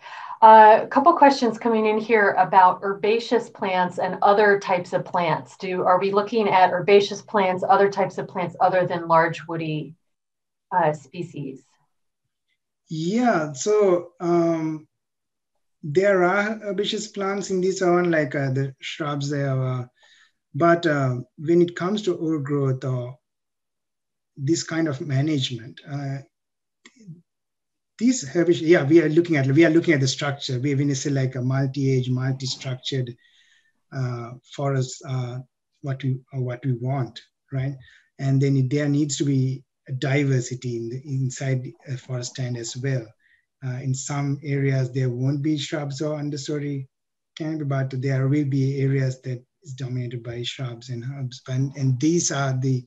Uh, a couple questions coming in here about herbaceous plants and other types of plants. Do are we looking at herbaceous plants, other types of plants other than large woody Uh, species? Yeah, so um, there are herbaceous plants in this one, like uh, the shrubs there, uh, but uh, when it comes to overgrowth or this kind of management, uh, these herbaceous, yeah, we are looking at we are looking at the structure. We when you say like a multi-age, multi-structured uh, forest, uh, what we uh, what we want, right? And then there needs to be diversity in the, inside a forest stand as well. Uh, in some areas, there won't be shrubs or understory canopy, but there will be areas that is dominated by shrubs and herbs. And, and these are the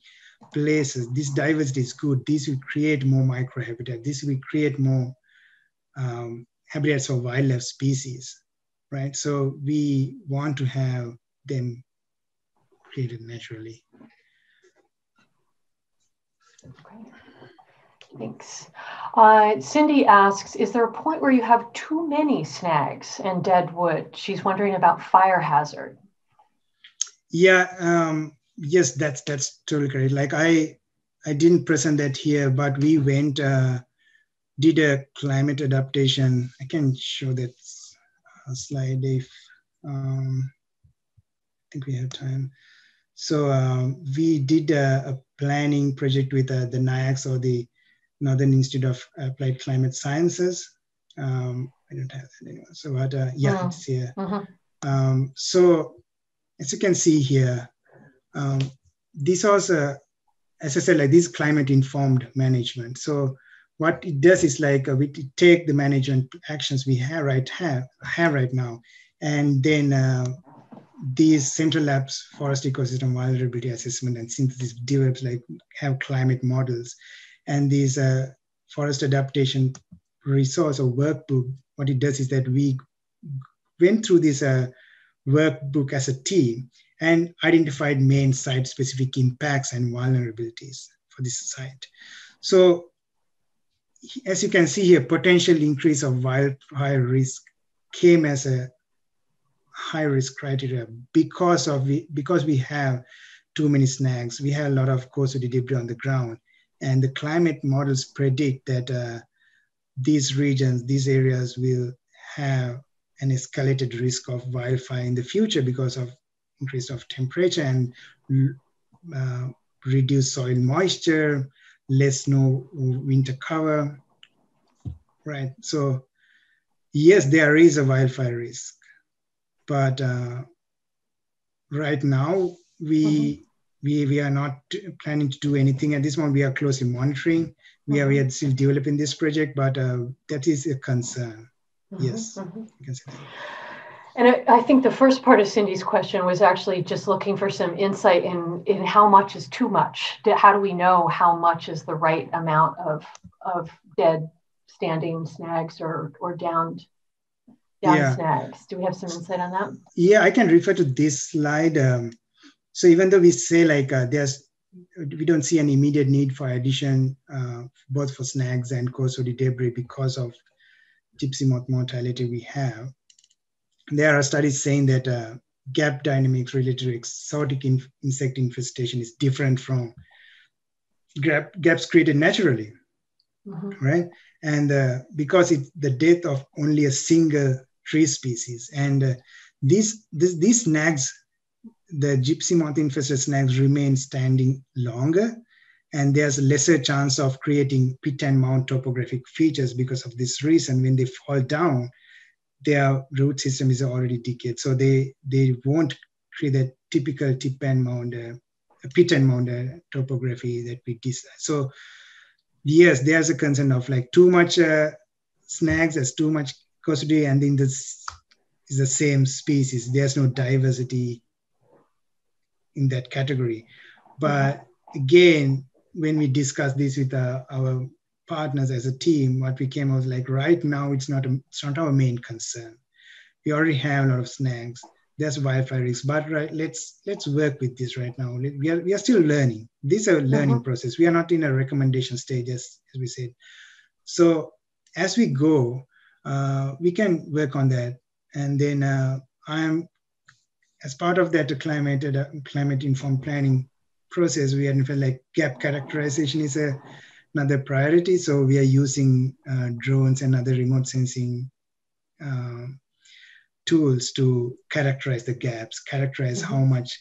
places, this diversity is good. This will create more microhabitat. This will create more um, habitats for wildlife species, right? So we want to have them created naturally. Okay. Thanks. Uh, Cindy asks, is there a point where you have too many snags and dead wood? She's wondering about fire hazard. Yeah, um, yes, that's that's totally correct. Like I I didn't present that here, but we went uh, did a climate adaptation. I can show that slide if um, I think we have time. So um, we did a, a planning project with uh, the N I A C S, or the Northern Institute of Applied Climate Sciences. Um, I don't have that anymore. So what, uh, yeah, uh-huh. It's here. Uh-huh. um, so as you can see here, um, this also, as I said, like this climate-informed management. So what it does is like uh, we take the management actions we have right, have, have right now, and then uh, these Central Labs Forest Ecosystem Vulnerability Assessment and Synthesis develops like have climate models. And these uh, forest adaptation resource or workbook, what it does is that we went through this uh, workbook as a team and identified main site-specific impacts and vulnerabilities for this site. So, as you can see here, potential increase of wildfire risk came as a high risk criteria because of we, because we have too many snags. We have a lot of coarse woody debris on the ground, and the climate models predict that uh, these regions, these areas will have an escalated risk of wildfire in the future because of increase of temperature and uh, reduced soil moisture, less snow, winter cover, right? So yes, there is a wildfire risk, but uh, right now we, mm-hmm. we we are not planning to do anything at this moment. We are closely monitoring. Mm-hmm. We are we are still developing this project, but uh, that is a concern. Mm-hmm. Yes, mm-hmm. You can say that. And I think the first part of Cindy's question was actually just looking for some insight in, in how much is too much. How do we know how much is the right amount of, of dead standing snags or, or downed, downed yeah. snags? Do we have some insight on that? Yeah, I can refer to this slide. Um, so even though we say like uh, there's, we don't see an immediate need for addition, uh, both for snags and coarse woody debris because of gypsy moth mortality we have. There are studies saying that uh, gap dynamics related to exotic inf insect infestation is different from gap gaps created naturally, mm-hmm. right? And uh, because it's the death of only a single tree species, and uh, these this, these snags, the gypsy moth infested snags, remain standing longer, and there's lesser chance of creating pit and mound topographic features because of this reason. When they fall down, their root system is already decayed, so they they won't create that typical tip and mound, uh, pit and mound uh, topography that we design. So yes, there's a concern of like too much uh, snags, there's too much coarse woody, and in this is the same species. There's no diversity in that category. But again, when we discuss this with uh, our partners as a team, what we came out was like right now it's not a, it's not our main concern. We already have a lot of snags. There's wildfire risk, but right, let's let's work with this right now. We are we are still learning. This is a learning mm-hmm. process. We are not in a recommendation stage, as, as we said. So as we go, uh, we can work on that. And then uh, I'm as part of that climate uh, climate informed planning process. We identify like gap characterization is a another priority, so we are using uh, drones and other remote sensing uh, tools to characterize the gaps, characterize mm-hmm. how much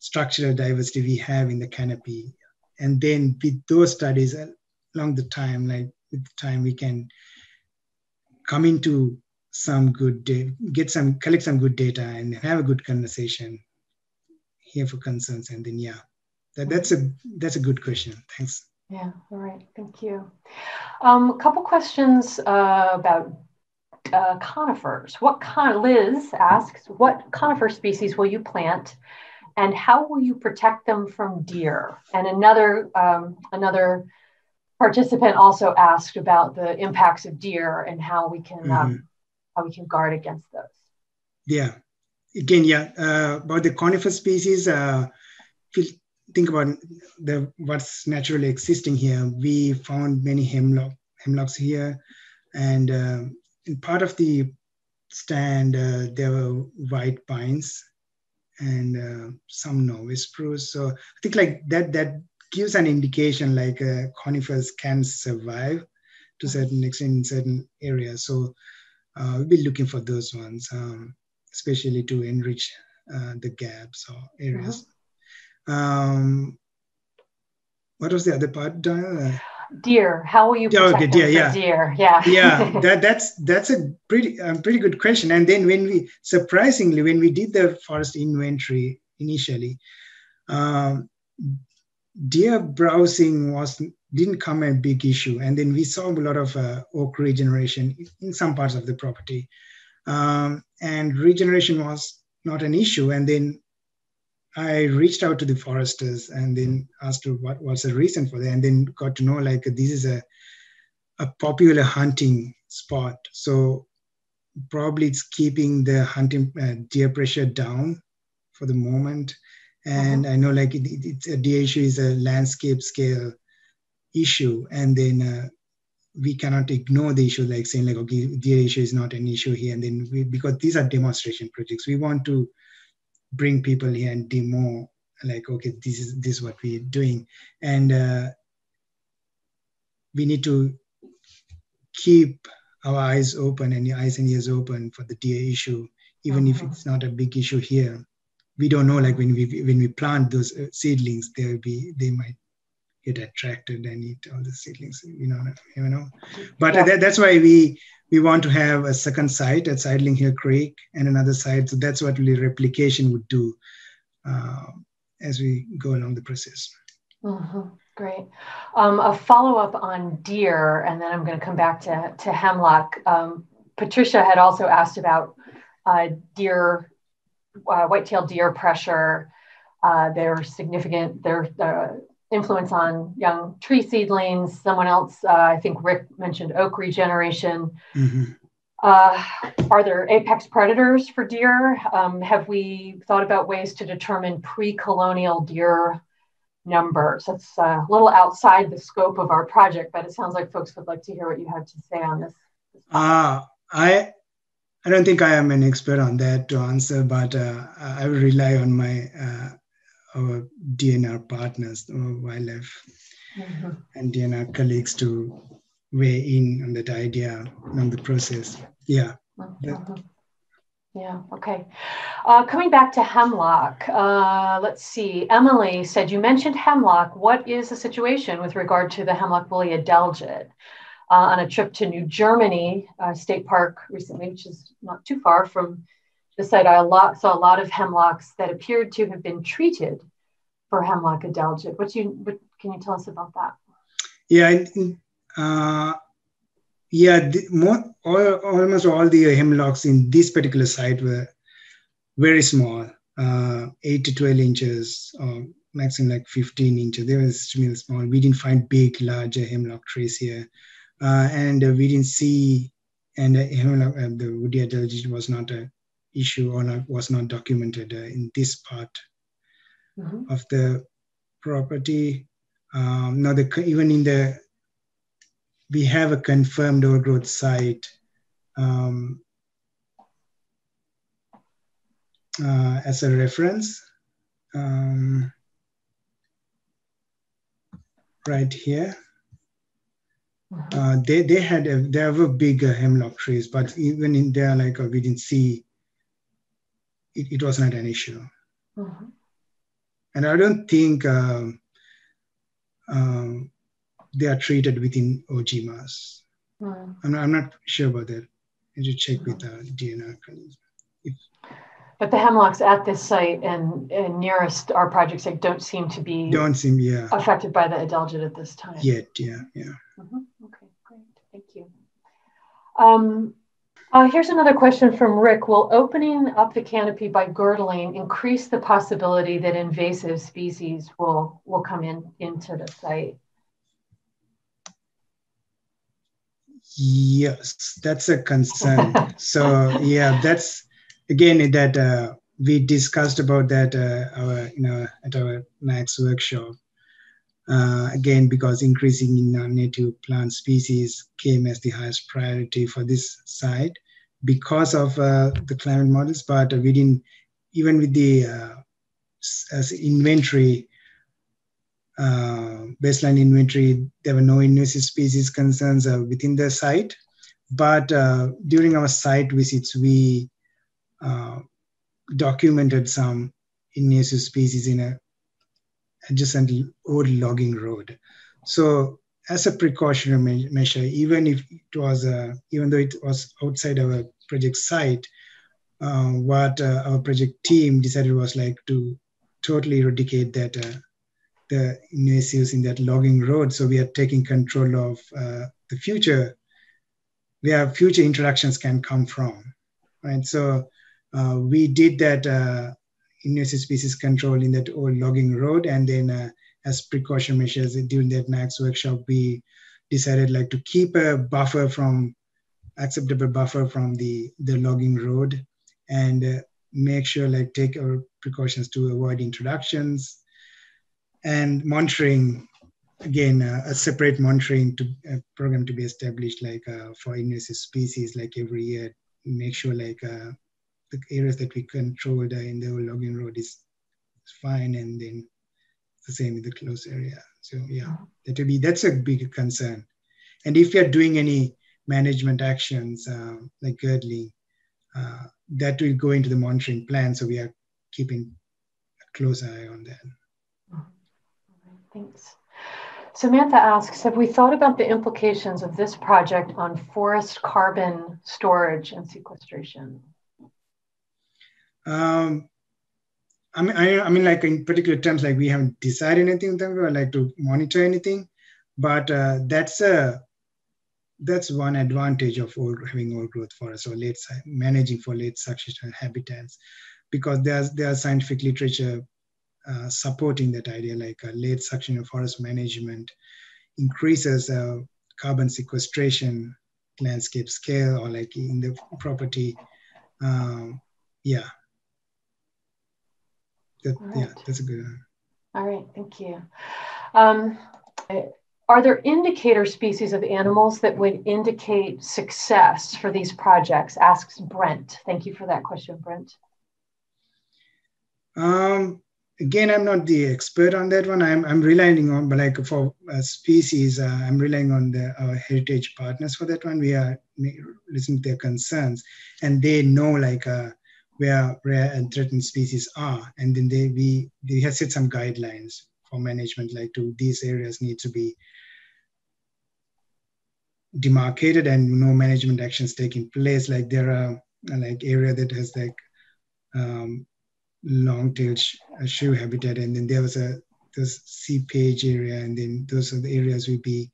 structural diversity we have in the canopy. And then with those studies along the time, like with the time we can come into some good, get some, collect some good data and have a good conversation here for concerns. And then, yeah, that, that's a, that's a good question, thanks. Yeah, all right, thank you. Um, a couple questions uh, about uh, conifers. What con Liz asks, what conifer species will you plant and how will you protect them from deer? And another, um, another participant also asked about the impacts of deer and how we can, mm-hmm. um, how we can guard against those. Yeah, again, yeah, uh, about the conifer species, uh, think about the what's naturally existing here. We found many hemlock hemlocks here, and uh, in part of the stand uh, there were white pines and uh, some Norway spruce. So I think like that that gives an indication like uh, conifers can survive to certain extent in certain areas. So uh, we'll be looking for those ones, um, especially to enrich uh, the gaps or areas. Mm-hmm. um, what was the other part, Donna? Deer. How will you protect okay, deer, yeah. deer? Yeah, yeah. That that's that's a pretty um, pretty good question. And then when we surprisingly when we did the forest inventory initially, um, deer browsing was didn't come a big issue. And then we saw a lot of uh, oak regeneration in some parts of the property, um, and regeneration was not an issue. And then I reached out to the foresters and then asked what was the reason for that, and then got to know like this is a, a popular hunting spot. So probably it's keeping the hunting uh, deer pressure down for the moment. And uh-huh. I know like it, it, it's a deer issue is a landscape scale issue. And then uh, we cannot ignore the issue, like saying like, okay, deer issue is not an issue here. And then we, because these are demonstration projects, we want to bring people here and demo like, okay, this is this is what we're doing. And uh, we need to keep our eyes open and your eyes and ears open for the deer issue, even okay. if it's not a big issue here. We don't know, like when we when we plant those seedlings, they'll be they might get attracted and eat all the seedlings, you know, you know. But yeah. that, that's why we we want to have a second site at Sideling Hill Creek and another site. So that's what really replication would do uh, as we go along the process. Mm-hmm. Great. Um, a follow-up on deer, and then I'm going to come back to, to hemlock. Um, Patricia had also asked about uh, deer, uh, white-tailed deer pressure, uh, their significant, their uh, influence on young tree seedlings. Someone else, uh, I think Rick mentioned oak regeneration. Mm-hmm. uh, are there apex predators for deer? Um, have we thought about ways to determine pre-colonial deer numbers? That's a little outside the scope of our project, but it sounds like folks would like to hear what you have to say on this. Uh, I, I don't think I am an expert on that to answer, but uh, I will rely on my uh, our D N R partners, our wildlife mm-hmm. and D N R colleagues to weigh in on that idea, on the process. Yeah. Mm-hmm. Yeah, okay. Uh, coming back to hemlock, uh, let's see. Emily said, you mentioned hemlock. What is the situation with regard to the hemlock woolly adelgid? Uh, on a trip to New Germany uh, State Park recently, which is not too far from the site, I a lot, saw a lot of hemlocks that appeared to have been treated for hemlock adelgid. What, you, what can you tell us about that? Yeah, uh, yeah. The, more, all, almost all the hemlocks in this particular site were very small, uh, eight to twelve inches, or maximum like fifteen inches. They were extremely small. We didn't find big, larger hemlock trees here, uh, and uh, we didn't see. And uh, hemlock, uh, the woody adelgid was not a issue or not, was not documented uh, in this part mm-hmm. of the property. Um, now, the, even in the, we have a confirmed overgrowth site um, uh, as a reference um, right here. Mm-hmm. Uh, they they had a, there were bigger hemlock trees, but even in there, like uh, we didn't see. It, it was not an issue. Mm-hmm. And I don't think um, um, they are treated within O G E M As. Mm-hmm. I'm, I'm not sure about that. I should check mm-hmm. with uh, D N R. If, but the hemlocks at this site and, and nearest our project site don't seem to be don't seem, yeah. affected by the adelgid at this time. Yet, yeah, yeah. Mm-hmm. Okay, great, thank you. Um, Uh, here's another question from Rick. Will opening up the canopy by girdling increase the possibility that invasive species will, will come in into the site? Yes, that's a concern. So yeah, that's, again, that uh, we discussed about that uh, our, you know, at our next workshop. Uh, again, because increasing in non-native plant species came as the highest priority for this site because of uh, the climate models, but we didn't, even with the uh, as inventory, uh, baseline inventory, there were no invasive species concerns uh, within the site. But uh, during our site visits, we uh, documented some invasive species in a adjacent old logging road. So as a precautionary me measure, even if it was a, even though it was outside our project site, uh, what uh, our project team decided was like to totally eradicate that uh, the invasives in that logging road. So we are taking control of uh, the future, where future interactions can come from, right? So uh, we did that uh, invasive species control in that old logging road, and then uh, as precaution measures during that next workshop, we decided like to keep a buffer from, acceptable buffer from the, the logging road, and uh, make sure like take our precautions to avoid introductions, and monitoring, again, uh, a separate monitoring to, uh, program to be established like uh, for invasive species, like every year, make sure like uh, the areas that we controlled uh, in the logging road is fine, and then the same in the close area. So yeah, that will be, that's a big concern. And if you're doing any management actions uh, like girdling, uh, that will go into the monitoring plan. So we are keeping a close eye on that. Thanks. Samantha asks, have we thought about the implications of this project on forest carbon storage and sequestration? Um, I mean, I, I mean, like in particular terms, like we haven't decided anything, or like to monitor anything, but uh, that's a that's one advantage of old, having old growth forests or late managing for late succession habitats, because there's there's scientific literature uh, supporting that idea, like uh, late succession forest management increases uh, carbon sequestration, landscape scale, or like in the property, um, yeah. That, right. Yeah, that's a good one. All right, thank you. Um, are there indicator species of animals that would indicate success for these projects? Asks Brent. Thank you for that question, Brent. Um, again, I'm not the expert on that one. I'm, I'm relying on, but like for uh, species, uh, I'm relying on the, our heritage partners for that one. We are listening to their concerns, and they know like a, where rare and threatened species are, and then they we they have set some guidelines for management, like to these areas need to be demarcated and no management actions taking place. Like there are like area that has like um, long-tailed sh shrew habitat, and then there was a this sea page area, and then those are the areas will be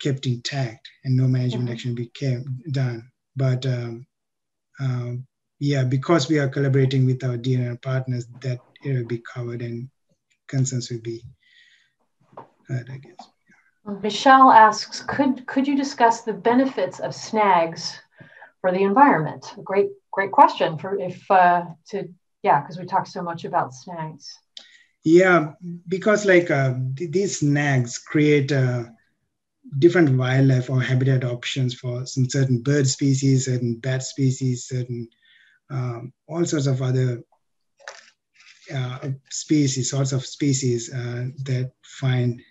kept intact, and no management mm-hmm. action became done. But um, um, yeah, because we are collaborating with our D N R partners, that area will be covered and concerns will be heard, I guess. Yeah. Michelle asks, could, could you discuss the benefits of snags for the environment? Great, great question for if, uh, to, yeah, because we talk so much about snags. Yeah, because like uh, these snags create uh, different wildlife or habitat options for some certain bird species, certain bat species, certain Um, all sorts of other uh, species, sorts of species uh, that find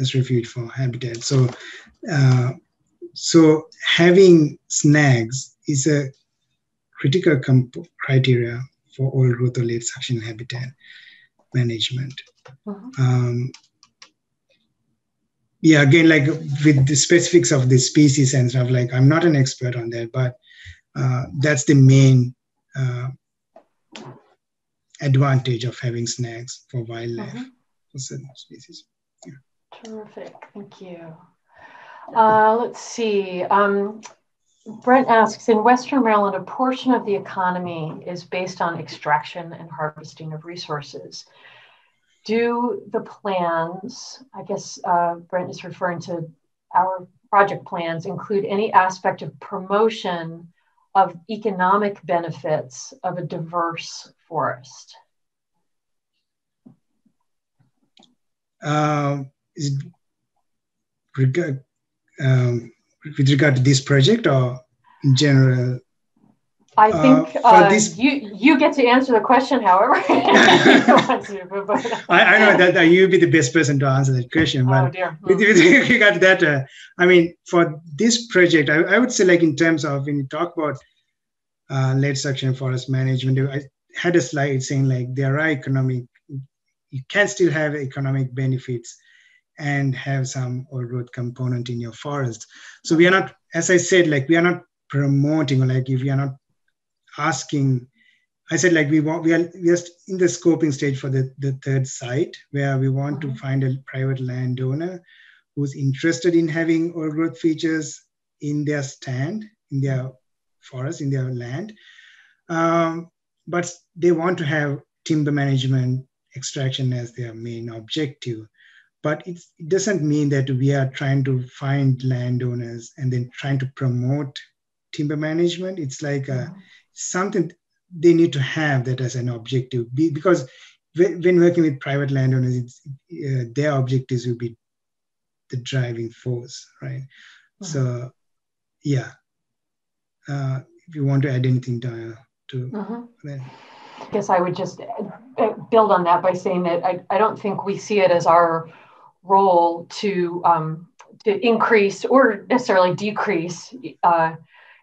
as refuge for habitat. So, uh, so having snags is a critical criteria for old growth or late succession habitat management. Uh-huh. um, yeah, again, like with the specifics of the species and stuff, like I'm not an expert on that, but uh, that's the main Uh, advantage of having snags for wildlife mm-hmm. for certain species. Yeah. Terrific, thank you. Uh, let's see, um, Brent asks, in Western Maryland, a portion of the economy is based on extraction and harvesting of resources. Do the plans, I guess uh, Brent is referring to our project plans, include any aspect of promotion of economic benefits of a diverse forest? Uh, is regard, um, with regard to this project or in general? I think uh, uh, these... you you get to answer the question, however. I, I know that, that you'd be the best person to answer that question. But oh dear. Hmm. With, with regard to that, uh, I mean, for this project, I, I would say, like, in terms of when you talk about uh, lead suction forest management, I had a slide saying, like, there are economic, you can still have economic benefits and have some old growth component in your forest. So we are not, as I said, like, we are not promoting, or like if we are not asking, I said, like, we want, we are just in the scoping stage for the, the third site, where we want mm-hmm. to find a private landowner who's interested in having old growth features in their stand, in their forest, in their land. Um, but they want to have timber management extraction as their main objective. But it's, it doesn't mean that we are trying to find landowners and then trying to promote timber management. It's like a, something they need to have that as an objective, be, because when working with private landowners, it's, uh, their objectives will be the driving force, right? Mm-hmm. So, yeah. Uh, if you want to add anything, Daya, to mm-hmm. that. I guess I would just build on that by saying that I, I don't think we see it as our role to um, to increase or necessarily decrease uh,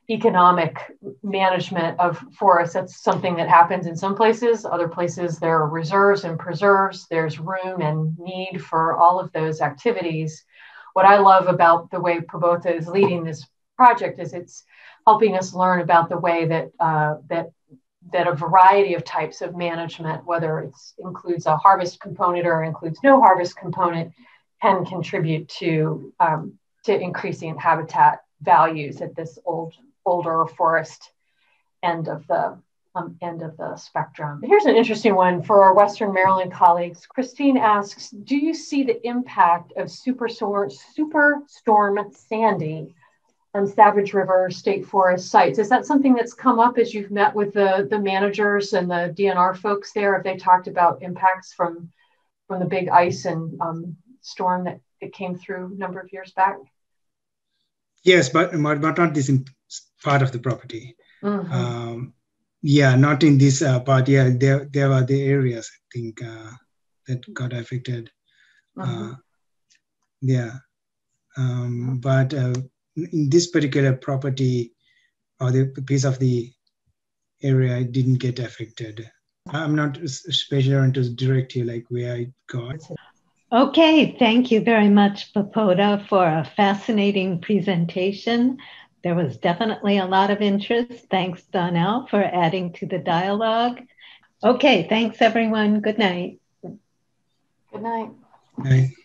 economic management of forests. That's something that happens in some places. Other places there are reserves and preserves. There's room and need for all of those activities. What I love about the way Pabodha is leading this project is it's helping us learn about the way that uh, that that a variety of types of management, whether it includes a harvest component or includes no harvest component, can contribute to um, to increasing habitat values at this old older forest end of the um, end of the spectrum. Here's an interesting one for our Western Maryland colleagues. Christine asks, do you see the impact of Superstorm super Sandy on Savage River State Forest sites? Is that something that's come up as you've met with the, the managers and the D N R folks there? Have they talked about impacts from, from the big ice and um, storm that, that came through a number of years back? Yes, but, but not this part of the property. Mm-hmm. um, yeah, not in this uh, part. Yeah, there, there are the areas, I think, uh, that got affected. Mm-hmm. Uh, yeah, um, but uh, in this particular property or the piece of the area, it didn't get affected. I'm not especially on to direct you like where it got. Okay, thank you very much, Pabodha, for a fascinating presentation. There was definitely a lot of interest. Thanks, Donnell, for adding to the dialogue. Okay, thanks everyone. Good night. Good night. Good night.